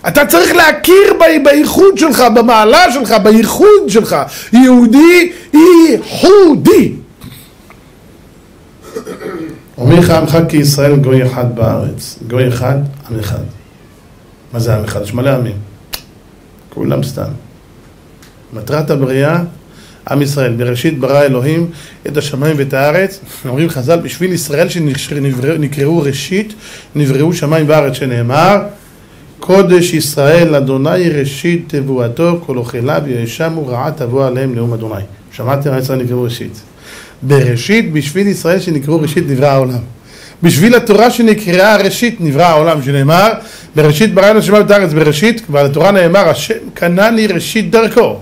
אתה צריך להכיר בייחוד שלך, במעלה שלך, בייחוד שלך. יהודי, ייחודי. אומר לך עמך כי ישראל גוי אחד בארץ. גוי אחד, עם אחד. מה זה עם אחד? יש מלא עמים. כולם סתם. מטרת הבריאה, עם ישראל, בראשית ברא אלוהים את השמיים ואת הארץ. אומרים חז"ל, בשביל ישראל שנקראו ראשית, נבראו שמיים וארץ, שנאמר קודש ישראל אדוני ראשית תבואתו, כל אוכליו יאשמו רעה תבוא עליהם נאום אדוני. שמעתם? עם ישראל נקראו ראשית. בראשית, בשביל ישראל שנקראו ראשית נברא העולם. בשביל התורה שנקראה ראשית נברא העולם, שנאמר בראשית ברא אלוהים את השמיים ואת הארץ. בראשית, ועל התורה נאמר השם קנה לי ראשית דרכו.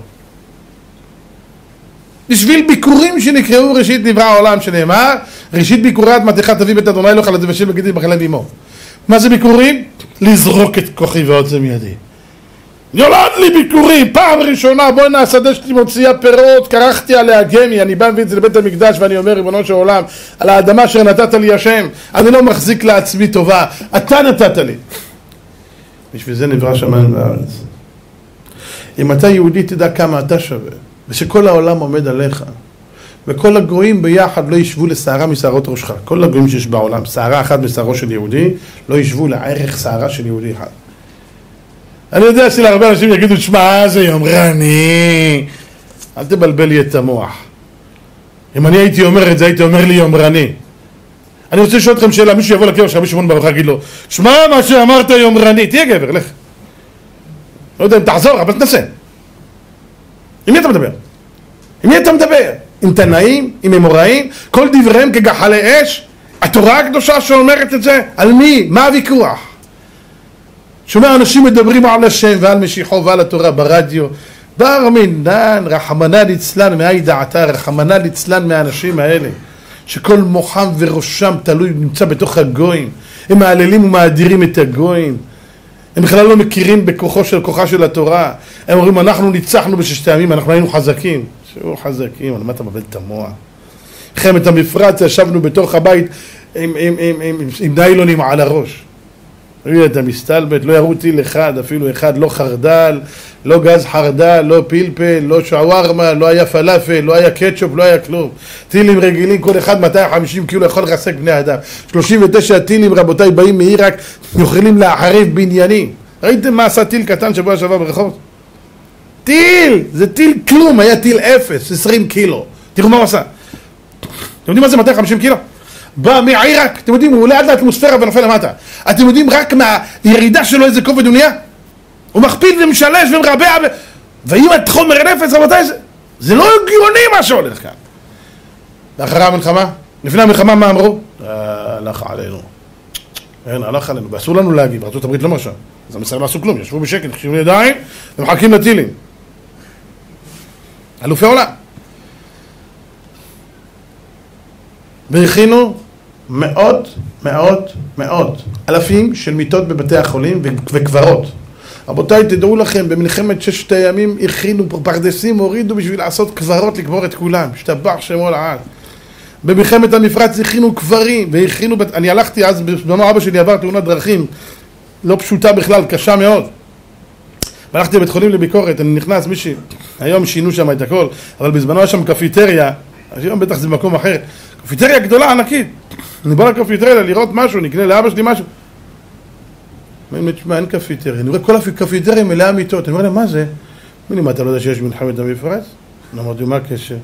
בשביל ביקורים שנקראו ראשית נברא העולם, שנאמר ראשית ביקורי עד מתיך תביא בית אדוני אלוהיך אל יבשל בגדים בחלב אמו. מה זה ביקורים? לזרוק את כוחי ועוצם ידי. יולד לי ביקורים, פעם ראשונה, בואי נעשדה שלי מוציאה פירות, קרחתי עליה גמי, אני בא מביא את זה לבית המקדש ואני אומר ריבונו של עולם, על האדמה שנתת לי השם, אני לא מחזיק לעצמי טובה, אתה נתת לי. בשביל זה נברא שמיים וארץ. אם אתה יהודי תדע כמה אתה שווה, ושכל העולם עומד עליך, וכל הגויים ביחד לא ישבו לשערה משערות ראשך. כל הגויים שיש בעולם, שערה אחת משערו של יהודי, לא ישבו לערך שערה של יהודי אחד. אני יודע שלהרבה אנשים יגידו, שמע, זה יומרני. אל תבלבל לי את המוח. אם אני הייתי אומר את זה, הייתי אומר לי יומרני. אני רוצה לשאול אתכם שאלה, מישהו יבוא לקבר של רבי שמעון בר יוחאי, יגיד לו, שמע, מה שאמרת יומרני, תהיה גבר, לך. לא יודע אם תעזור, אבל תנסה. עם מי אתה מדבר? עם מי אתה מדבר? עם תנאים, עם אמוראים, כל דבריהם כגחלי אש? התורה הקדושה שאומרת את זה? על מי? מה הוויכוח? שומע, אנשים מדברים על השם ועל משיחו ועל התורה ברדיו. בר מינן, רחמנא ליצלן, מאי דעתה, רחמנא ליצלן מהאנשים האלה, שכל מוחם וראשם תלוי, נמצא בתוך הגויים. הם מעללים ומאדירים את הגויים. הם בכלל לא מכירים בכוחה של התורה. הם אומרים, אנחנו ניצחנו בששת הימים, אנחנו היינו חזקים. שהוא חזקים, על מה אתה מבלבל את המוח? חמת המפרץ, ישבנו בתוך הבית עם ניילונים על הראש. אתה מסתלבט, לא ירו טיל אחד, אפילו אחד, לא חרדל, לא גז חרדל, לא פלפל, לא שווארמה, לא היה פלאפל, לא היה קטשופ, לא היה כלום. טילים רגילים, כל אחד 250 קילו יכול לרסק בני אדם. 39 טילים, רבותיי, באים מעיראק, יכולים להחריב בניינים. ראיתם מה עשה טיל קטן שבוע שעבר ברחוב? טיל! זה טיל כלום, היה טיל 0, 20 קילו. תראו מה הוא עשה. אתם יודעים מה זה 250 קילו? בא מעיראק, אתם יודעים, הוא עולה עד לאטמוספירה ונופל למטה. אתם יודעים רק מהירידה שלו איזה כובד הוא נהיה? הוא מכפיל ומשלש ומרבע ואם את חומר נפץ, רבותיי, זה לא הגיוני מה שהולך כאן. לאחרי המלחמה, לפני המלחמה מה אמרו? הלך עלינו. אין, הלך עלינו, ואסור לנו להגיב, ארצות הברית לא מרשה. אז המסרים עשו כלום, ישבו בשקט, חשבו לידיים ומחכים לטילים. אלופי עולם. והכינו מאות, אלפים של מיטות בבתי החולים וקברות. רבותיי, תדעו לכם, במלחמת ששת הימים הכינו פרדסים, הורידו בשביל לעשות קברות, לקבור את כולם. השתבח שמו לעד. במלחמת המפרץ הכינו קברים, והכינו... אני הלכתי אז, בזמנו אבא שלי עבר תאונת דרכים, לא פשוטה בכלל, קשה מאוד. והלכתי לבית חולים לביקורת, אני נכנס, מישהי, היום שינו שם את הכל, אבל בזמנו היה שם קפיטריה, היום בטח זה במקום אחר, קפיטריה גדולה, ענקית. אני בא לקפיטריה לראות משהו, נקנה לאבא שלי משהו. אני אומר, תשמע, אין קפיטריה, אני רואה כל הקפיטריה מלאה מיטות, אני אומר להם, מה זה? אני אומר, אתה לא יודע שיש מלחמת דמים בפרס? אמרתי, מה הקשר?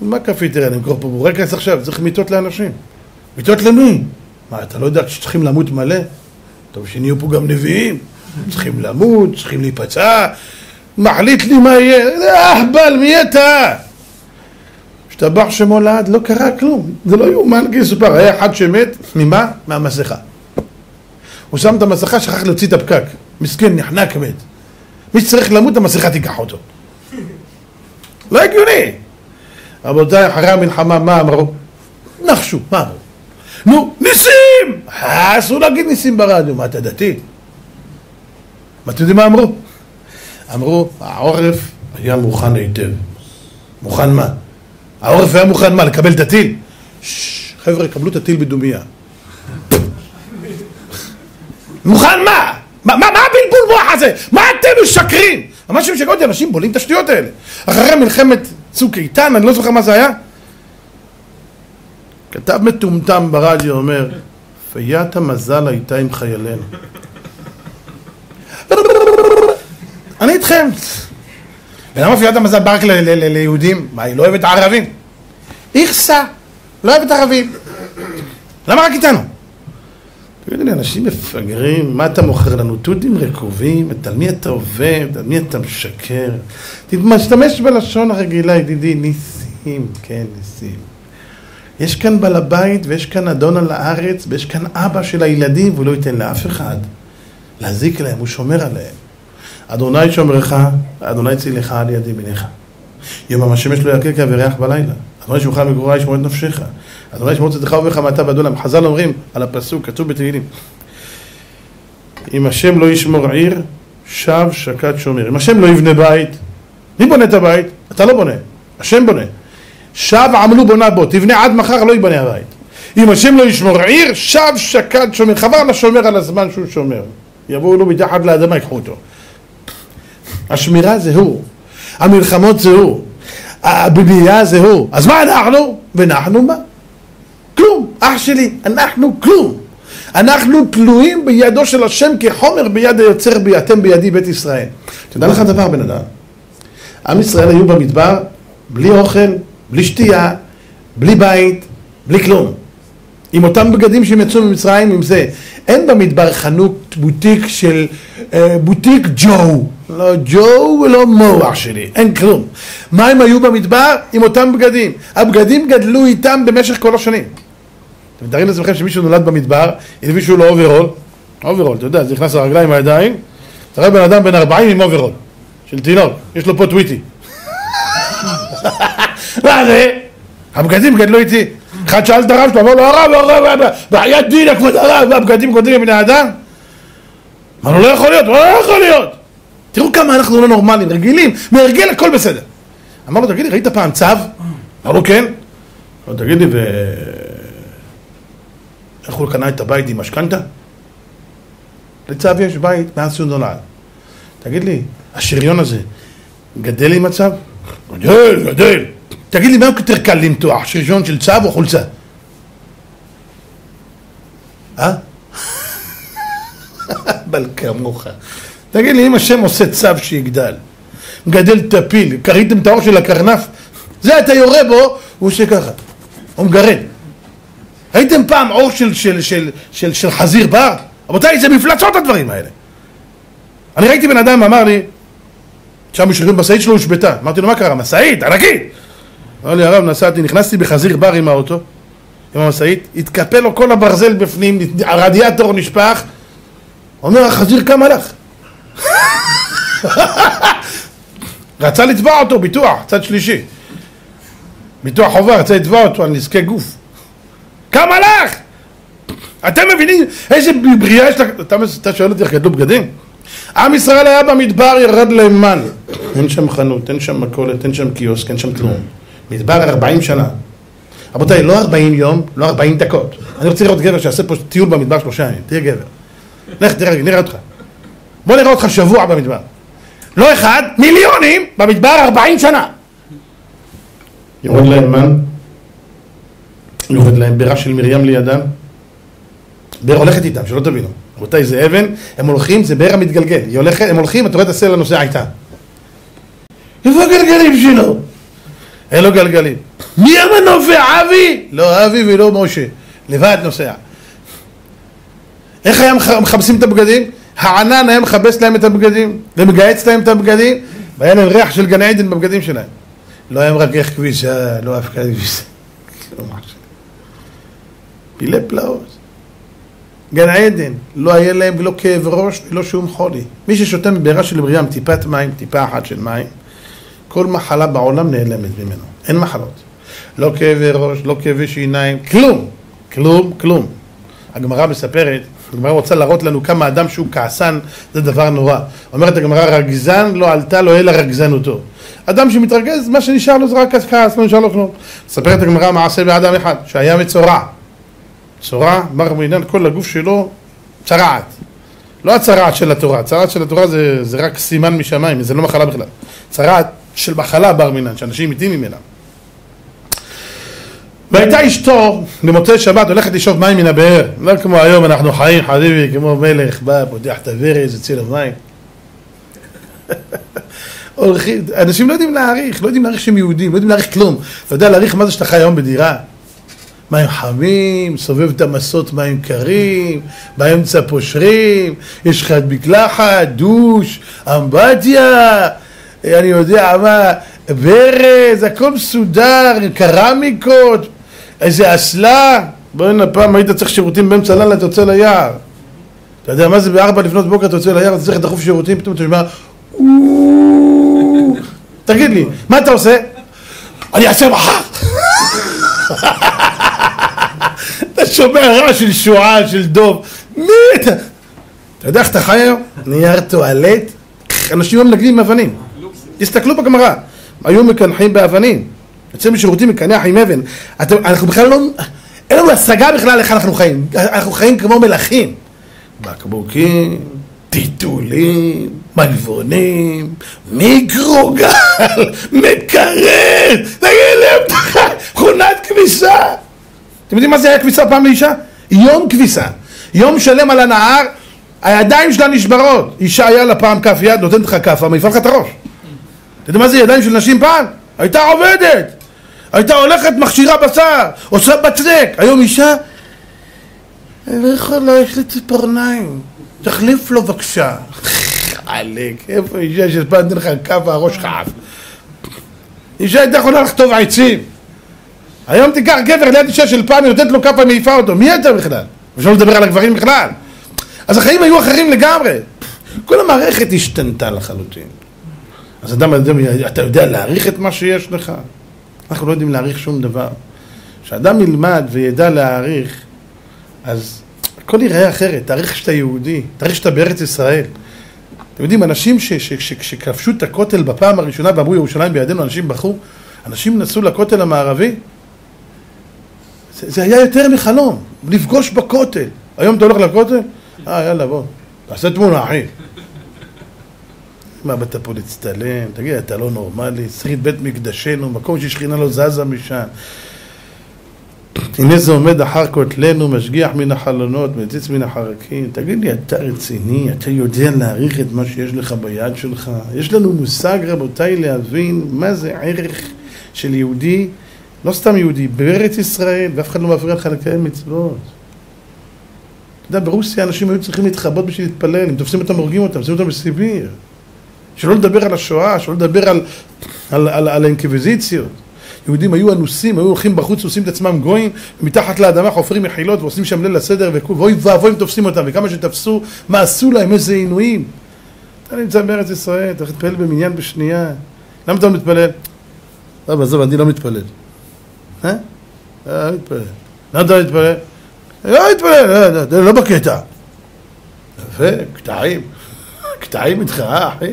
מה קפיטריה? אני מקור פה בורקס עכשיו, צריך מיטות לאנשים. מיטות למי? מה, אתה לא יודע שצריכים למות מלא? טוב, שנהיו פה גם נביאים, צריכים למות, צריכים להיפצע, מחליט לי מה יהיה, אהבל, מי אתה? השתבח שמו לעד, לא קרה כלום, זה לא יאומן כסופר, היה אחד שמת, ממה? מהמסכה. הוא שם את המסכה, שכח להוציא את הפקק, מסכן, נחנק, מת. מי שצריך למות, המסכה תיקח אותו. לא הגיוני. רבותיי, אחרי המלחמה, מה אמרו? נחשו, מה אמרו? נו, ניסים! אסור להגיד ניסים ברדיו, מה אתה דתי? מה אתם יודעים מה אמרו? אמרו, העורף היה מוכן היטב. מוכן מה? העורף היה מוכן מה? לקבל את הטיל? חבר'ה, קבלו את הטיל בדומיה. מוכן מה? מה הבלבול מוח הזה? מה אתם משקרים? ממש משגעות, אנשים בולים את השטויות האלה. אחרי מלחמת צוק איתן, אני לא זוכר מה זה היה. כתב מטומטם ברדיו אומר, פיית המזל הייתה עם חיילינו. אני איתכם. ולמה פיית המזל ברק ליהודים? מה, היא לא אוהבת ערבים? איכסה, לא אוהבת ערבים. למה רק איתנו? תגידו לי, אנשים מפגרים, מה אתה מוכר לנו? תודים רקובים, על מי אתה עובד, על מי אתה משקר. תשתמש בלשון הרגילה, ידידי, ניסים, כן, ניסים. יש כאן בעל הבית ויש כאן אדון על הארץ ויש כאן אבא של הילדים והוא לא ייתן לאף אחד להזיק להם, הוא שומר עליהם. אדוני שומרך, אדוני צילך על ידי בניך. יום השמש לא יקר וירח בלילה. אדוני שמך בגרורה ישמור את נפשך. אדוני שמור צאתך ובחמתה באדונם. חז"ל אומרים על הפסוק, כתוב בתהילים. אם השם לא ישמור עיר, שב שקד שומר. אם השם לא יבנה בית, מי בונה את הבית? אתה לא בונה, השם בונה. שב עמלו בונה בו, תבנה עד מחר, לא ייבנה הבית. אם השם לא ישמור עיר, שב שקד שומר. חבל השומר על הזמן שהוא שומר. יבואו לו מתחת לאדמה, יקחו אותו. השמירה זה הוא. המלחמות זה הוא. הבנייה זה הוא. אז מה אנחנו? ואנחנו מה? כלום. אח שלי, אנחנו כלום. אנחנו תלויים בידו של השם כחומר ביד היוצר בי, אתם בידי בית ישראל. תדע לך דבר בן אדם. עם ישראל היו במדבר, בלי אוכל, בלי שתייה, בלי בית, בלי כלום. עם אותם בגדים שהם יצאו ממצרים, עם זה. אין במדבר חנוק בוטיק של, בוטיק ג'ו. לא ג'ו ולא מוח שלי, אין כלום. מה הם היו במדבר? עם אותם בגדים. הבגדים גדלו איתם במשך כל השנים. אתם מתארים לעצמכם שמישהו נולד במדבר, הלבישו לו אוברול. אוברול, אתה יודע, זה נכנס לרגליים הידיים. אתה רואה בן אדם בן 40 עם אוברול. של תינוק, יש לו פה טוויטי. מה זה? הבגדים גדלו איתי. אחד שאל את הרב שלו, אמר לו, הרב, בעיית דין, כבוד הרב, הבגדים גודלים בני האדם? אמרנו, לא יכול להיות, לא יכול להיות. תראו כמה אנחנו לא נורמליים, רגילים, מהרגיל הכל בסדר. אמר לו, תגיד לי, ראית פעם צו? אמר לו, כן. אמר לו, תגיד לי, איך הוא קנה את הבית עם משכנתה? לצו יש בית מאז שהוא נולד. תגיד לי, השריון הזה גדל עם הצו? גדל. תגיד לי, מה יותר קל למתוח? שריון של צו או חולצה? אה? בל כמוך. תגיד לי, אם השם עושה צו שיגדל, מגדל תפיל, קריתם את האור של הקרנף, זה אתה יורה בו, הוא עושה ככה, הוא מגרד. הייתם פעם אור של חזיר בר? רבותיי, זה מפלצות הדברים האלה. אני ראיתי בן אדם, אמר לי, שהמשלחים בסעית שלו הושבתה. אמרתי לו, מה קרה? מסעית, ענקית. אמר לי, הרב, נכנסתי בחזיר בר עם האוטו, עם המסעית, התקפל לו כל הברזל בפנים, הרדיאטור נשפח, אומר, החזיר קם הלך. רצה לצבע אותו, ביטוח, צד שלישי. ביטוח חובה, רצה לצבע אותו על נזקי גוף. קם הלך! אתם מבינים איזה בריאה יש לך? אתה שואל אותי איך גדלו בגדים? עם ישראל היה במדבר, ירד לימן. אין שם חנות, אין שם מכולת, אין שם קיוסק, אין שם כלום. מדבר 40 שנה. רבותיי, לא 40 יום, לא 40 דקות. אני רוצה לראות גבר שיעשה פה טיול במדבר 3 ימים. תהיה גבר. לך, נראה אותך. בוא נראה אותך שבוע במדבר. לא אחד, מיליונים, במדבר 40 שנה. יורד להם מן, יורד להם בירה של מרים לידם, בירה הולכת איתם, שלא תבינו. רבותיי, זה אבן, הם הולכים, זה בירה מתגלגל, הם הולכים, אתה רואה את הסלע נוסע איתה. איפה הגלגלים שלו? אין לו גלגלים. מי המנופע? אבי? לא אבי ולא משה, לבד נוסע. איך הם מחפשים את הבגדים? הענן היה מחפש להם את הבגדים, ומגייץ להם את הבגדים, והיה להם ריח של גן עדן בבגדים שלהם. לא היה רק איך כביש, לא אף כביש. פילי פלאות. גן עדן, לא היה להם לא כאב ראש, לא שום חולי. מי ששותה מבעירה של מרים טיפת מים, טיפה אחת של מים, כל מחלה בעולם נעלמת ממנו. אין מחלות. לא כאבי ראש, לא כאבי שיניים, כלום. כלום, כלום. הגמרא מספרת, הגמרא רוצה להראות לנו כמה אדם שהוא כעסן, זה דבר נורא. אומרת הגמרא, רגזן לא עלתה לו אלא רגזנותו. אדם שמתרגז, מה שנשאר לו זה רק כעס, לא נשאר לו כלום. מספרת הגמרא מעשה באדם אחד, שהיה מצורע. צורע, מר מעניין, כל הגוף שלו צרעת. לא הצרעת של התורה, הצרעת של התורה זה רק סימן משמיים, זה לא מחלה בכלל. צרעת של מחלה בר מינן, שאנשים מתים ממנה. והייתה אשתו, למוצאי שבת, הולכת לשאוב מים מן הבאר. לא כמו היום, אנחנו חיים חביבי, כמו מלך, בא, פותח את הברז, הציל המים. אנשים לא יודעים להעריך, לא יודעים להעריך שהם יהודים, לא יודעים להעריך כלום. אתה יודע להעריך מה זה שאתה חי היום בדירה? מים חמים, סובב את המסות מים קרים, באמצע פושרים, יש לך מקלחת, דוש, אמבטיה, אני יודע מה, ברז, הכל מסודר, קרמיקות, איזה אסלה. בואי פעם היית צריך שירותים באמצע לילה, אתה יוצא ליער. אתה יודע מה זה בארבע לפנות בוקר, אתה יוצא ליער, אתה צריך דחוף שירותים, פתאום אתה שומע, תגיד לי, מה אתה עושה? אני אעשה מחר. אתה שומע רע של שועל, של דוב. מי אתה? אתה יודע איך אתה חי היום? נייר טואלט. אנשים מנגנים מאבנים. תסתכלו בגמרא. היו מקנחים באבנים. יוצא משירותים מקנח עם אבן. אנחנו בכלל לא... אין לנו השגה בכלל איך אנחנו חיים. אנחנו חיים כמו מלכים. בקבוקים, טיטולים, מלבונים, מיקרוגל, מקרר, תגיד להם, חונת כביסה. אתם יודעים מה זה היה כביסה פעם לאישה? יום כביסה. יום שלם על הנהר, הידיים שלה נשברות. אישה היה לה פעם כף יד, נותנת לך כף, מעיפה לך את הראש. אתה יודע מה זה ידיים של נשים פעם? הייתה עובדת. הייתה הולכת מכשירה בשר, עושה בצק. היום אישה, איך לא, יש לי ציפורניים. תחליף לו בבקשה. חלק, איפה אישה שפעם נותנת לך כף והראש חף. אישה הייתה יכולה לכתוב עצים. היום תיקח גבר ליד אישה של פעם, נותנת לו כף ומעיפה אותו. מי אתה בכלל? אפשר לדבר על הגברים בכלל. אז החיים היו אחרים לגמרי. כל המערכת השתנתה לחלוטין. אז אדם, אתה יודע להעריך את מה שיש לך? אנחנו לא יודעים להעריך שום דבר. כשאדם ילמד וידע להעריך, אז הכל ייראה אחרת. תעריך שאתה יהודי, תעריך שאתה בארץ ישראל. אתם יודעים, אנשים שכבשו את הכותל בפעם הראשונה ואמרו ירושלים בידינו, אנשים בחרו, אנשים נסעו לכותל המערבי. זה היה יותר מחלום, לפגוש בכותל. היום אתה הולך לכותל? יאללה, בוא, תעשה תמונה, אחי. מה, באת פה להצטלם? תגיד, אתה לא נורמלי, שריד בית מקדשנו, מקום ששכינה לא זזה משם. הנה זה עומד אחר כותלנו, משגיח מן החלונות, מציץ מן החרקים. תגיד לי, אתה רציני, אתה יודע להעריך את מה שיש לך ביד שלך? יש לנו מושג, רבותיי, להבין מה זה ערך של יהודי, לא סתם יהודי, בארץ ישראל, ואף אחד לא מפריע לך לקיים מצוות. אתה יודע, ברוסיה אנשים היו צריכים להתחבות בשביל להתפלל, הם תופסים אותם, הורגים אותם, שמים אותם בסיביר. שלא לדבר על השואה, שלא לדבר על האינקוויזיציות. יהודים היו אנוסים, היו הולכים בחוץ, עושים את עצמם גויים, מתחת לאדמה חופרים מחילות ועושים שם ליל הסדר, ואוי ואבוי הם תופסים אותם, וכמה שתפסו, מה עשו להם, איזה עינויים. אתה נמצא בארץ ישראל, אתה מתפלל במניין בשנייה. למה אתה לא מתפלל? אבא, זו, אני לא מתפלל. אה? לא מתפלל. למה אתה לא מתפלל? לא מתפלל, לא בקטע. קטעים. קטעים איתך, אחי.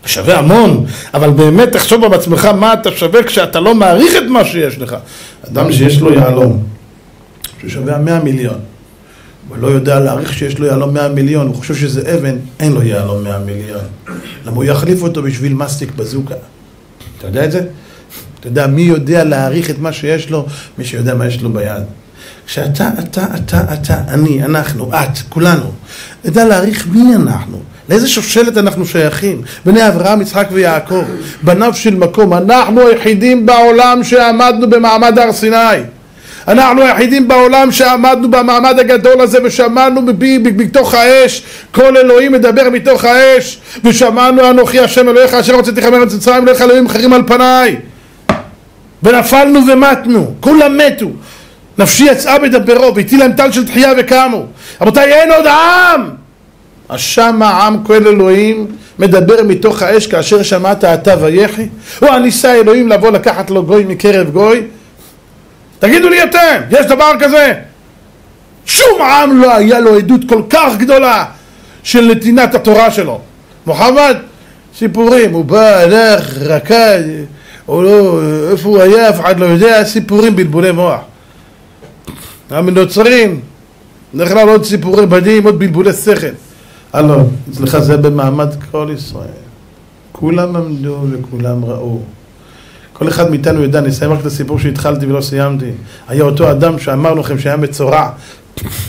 אתה שווה המון, אבל באמת תחשוב בעצמך מה אתה שווה כשאתה לא מעריך את מה שיש לך. אדם שיש לו יהלום, ששווה 100 מיליון, הוא לא יודע להעריך שיש לו יהלום 100 מיליון, הוא חושב שזה אבן, אין לו יהלום 100 מיליון. למה הוא יחליף אותו בשביל מסטיק בזוקה? אתה יודע את זה? אתה יודע מי יודע להעריך את מה שיש לו? מי שיודע מה יש לו ביד. כשאתה, אתה, אני, אנחנו, את, כולנו, נדע להעריך מי אנחנו, לאיזה שושלת אנחנו שייכים, בני אברהם, יצחק ויעקב, בניו של מקום. אנחנו היחידים בעולם שעמדנו במעמד הר סיני. אנחנו היחידים בעולם שעמדנו במעמד הגדול הזה ושמענו מתוך האש, כל אלוהים מדבר מתוך האש, ושמענו אנוכי השם אלוהיך אשר הוצאתיך מארץ מצרים, אלוהיך אלוהים אחרים על פניי. ונפלנו ומתנו, כולם מתו, נפשי יצאה בדברו, והטיל להם טל של תחייה וקמו. רבותיי, אין עוד עם! אז שם העם כל אלוהים מדבר מתוך האש, כאשר שמעת אתה ויחי, או הניסה אלוהים לבוא לקחת לו גוי מקרב גוי. תגידו לי אתם, יש דבר כזה? שום עם לא היה לו עדות כל כך גדולה של נתינת התורה שלו. מוחמד, סיפורים, הוא בא, הלך, רקד, או לא, איפה הוא היה, אף אחד לא יודע, סיפורים בלבולי מוח. המנוצרים, נכלל עוד סיפורי בדים, עוד בלבולי שכל. אלו, אצלך זה במעמד כל ישראל. כולם עמדו וכולם ראו. כל אחד מאיתנו יודע, נסיים רק את הסיפור שהתחלתי ולא סיימתי. היה אותו אדם שאמר לכם שהיה מצורע.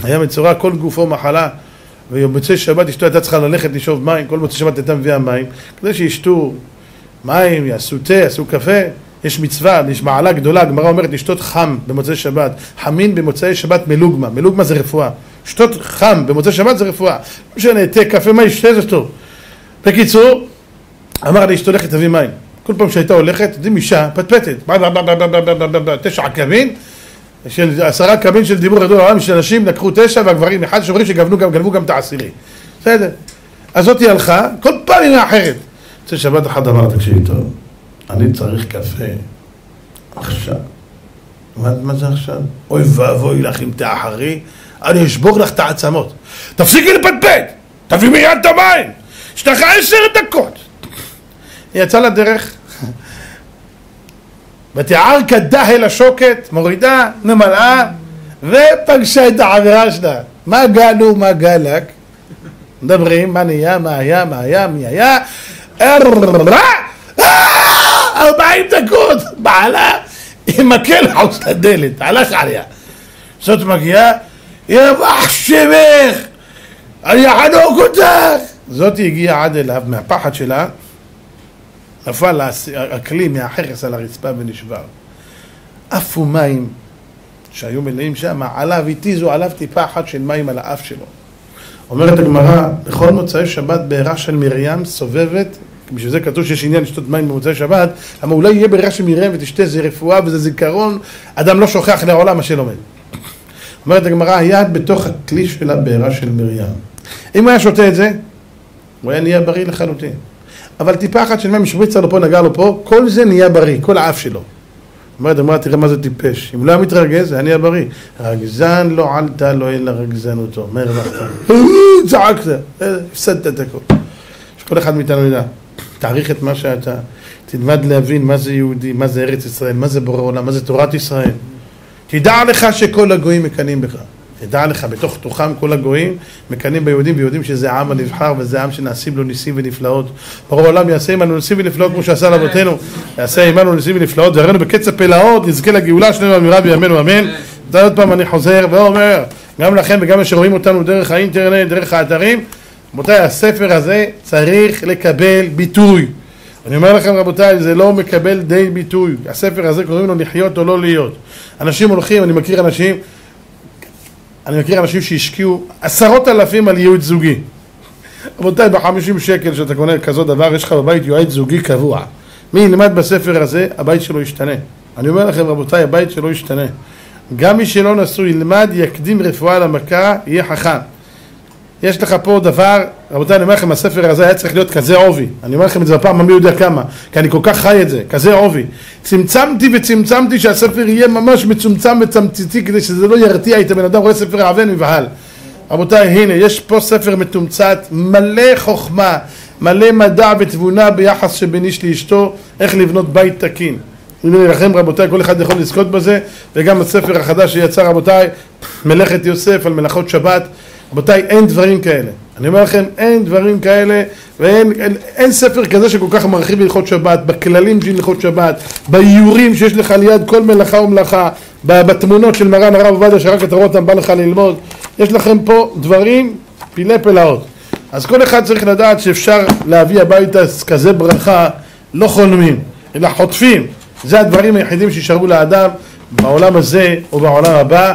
היה מצורע, כל גופו מחלה. ובמוצאי שבת אשתו הייתה צריכה ללכת לשאוב מים, כל מוצאי שבת הייתה מביאה מים. כדי שישתו מים, יעשו תה, יעשו קפה. יש מצווה, יש מעלה גדולה, הגמרא אומרת לשתות חם במוצאי שבת. חמין במוצאי שבת מלוגמה. מלוגמה זה רפואה. שתות חם במוצאי שבת זה רפואה. לא משנה, תה, קפה, מה ישתה זה טוב. בקיצור, אמר לי, אשתו, לכי תביא מים. כל פעם שהייתה הולכת, יודעים, אישה פטפטת, 9 קבין, 10 קבין של דיבור גדול העולם, של אנשים לקחו 9 והגברים 1, שאומרים שגנבו גם את העשירי. בסדר? אז זאת היא הלכה, כל פעם היא מאחרת. אצל שבת אחת אמר, תקשיבי טוב, אני צריך קפה. עכשיו. מה זה עכשיו? אוי ואבוי לך אם תאחרי, אני אשבור לך את העצמות. תפסיקי לפטפט, תביא מיד את המים, יש לך 10 דקות. היא יצאה לדרך, ותיער כדה אל השוקת, מורידה, נמלאה, ופגשה את החברה שלה. מה גלו, מה גלק? מדברים, מה נהיה, מה היה, מה היה, מי היה? 40 דקות, בעלה, היא מקל חוץ לדלת, הלך עליה. זאת מגיעה, יבח שמך, אני אחנוק אותך. זאת הגיעה עד אליו, מהפחד שלה, נפל הכלי מהחרס על הרצפה ונשבר. אפו מים שהיו מלאים שם, עליו התיזו עליו טיפה אחת של מים על האף שלו. אומרת הגמרא, בכל מוצאי שבת בעירה של מרים סובבת, בשביל זה כתוב שיש עניין לשתות מים במוצאי שבת, למה אולי יהיה בעירה של מרים ותשתה, זה רפואה וזה זיכרון, אדם לא שוכח לעולם מה שלומד. אומרת הגמרא, היד בתוך הכלי שלה בעירה של מרים. אם היה שותה את זה, הוא היה נהיה בריא לחלוטין. אבל טיפה אחת של מים משבריצה לו פה, נגע לו פה, כל זה נהיה בריא, כל האף שלו. אומרת, תראה מה זה טיפש. אם לא היה מתרגז, זה היה נהיה בריא. רגזן לא עלתה לו אלא רגזנותו. מה הרווחת? צעקת, הפסדת את הכל. שכל אחד מאיתנו ידע, תעריך את מה שאתה, תלמד להבין מה זה יהודי, מה זה ארץ ישראל, מה זה בורא עולם, מה זה תורת ישראל. תדע לך שכל הגויים מקנאים בך. תדע לך, בתוך תוכם כל הגויים מקנאים ביהודים, ויהודים שזה העם הנבחר, וזה העם שנעשים לו ניסים ונפלאות. ברור העולם יעשה עמנו ניסים ונפלאות כמו שעשה לאבותינו, יעשה עמנו ניסים ונפלאות, והראינו בקץ הפלאות, נזכה לגאולה שלנו אמירה בימינו אמן. תודה עוד פעם, אני חוזר ואומר, גם לכם וגם לשרואים אותנו דרך האינטרנט, דרך האתרים, רבותיי, הספר הזה צריך לקבל ביטוי. אני אומר לכם רבותיי, זה לא מקבל די ביטוי. הספר הזה קוראים לו לחיות או לא להיות. אנשים הולכים, אני מכיר אנשים שהשקיעו 10,000 על ייעוץ זוגי. רבותיי, ב50 שקל שאתה קונה כזו דבר, יש לך בבית יועץ זוגי קבוע. מי ילמד בספר הזה, הבית שלו ישתנה. אני אומר לכם רבותיי, הבית שלו ישתנה. גם מי שלא נשוי ילמד, יקדים רפואה למכה, יהיה חכם. יש לך פה דבר רבותיי, אני אומר לכם, הספר הזה היה צריך להיות כזה עובי. אני אומר לכם את זה בפעם, מי יודע כמה, כי אני כל כך חי את זה, כזה עובי. צמצמתי וצמצמתי שהספר יהיה ממש מצומצם וצמציתי, כדי שזה לא ירתיע את הבן אדם, רואה ספר אהבן מבהל. רבותיי, הנה, יש פה ספר מתומצת, מלא חוכמה, מלא מדע ותבונה ביחס שבין איש לאשתו, איך לבנות בית תקין. הנה לכם רבותיי, כל אחד יכול לזכות בזה, וגם הספר החדש שיצא רבותיי, מלאכת יוסף על מלאכות שבת. רבותיי, אין דברים כאלה. אני אומר לכם, אין דברים כאלה, ואין ספר כזה שכל כך מרחיב ללכות שבת, בכללים של ללכות שבת, באיורים שיש לך ליד כל מלאכה ומלאכה, בתמונות של מרן הרב עובדיה שרק אתה רואה אותם, בא לך ללמוד. יש לכם פה דברים פילי פלאות. אז כל אחד צריך לדעת שאפשר להביא הביתה כזה ברכה, לא חולמים, אלא חוטפים. זה הדברים היחידים שישארו לאדם בעולם הזה ובעולם הבא.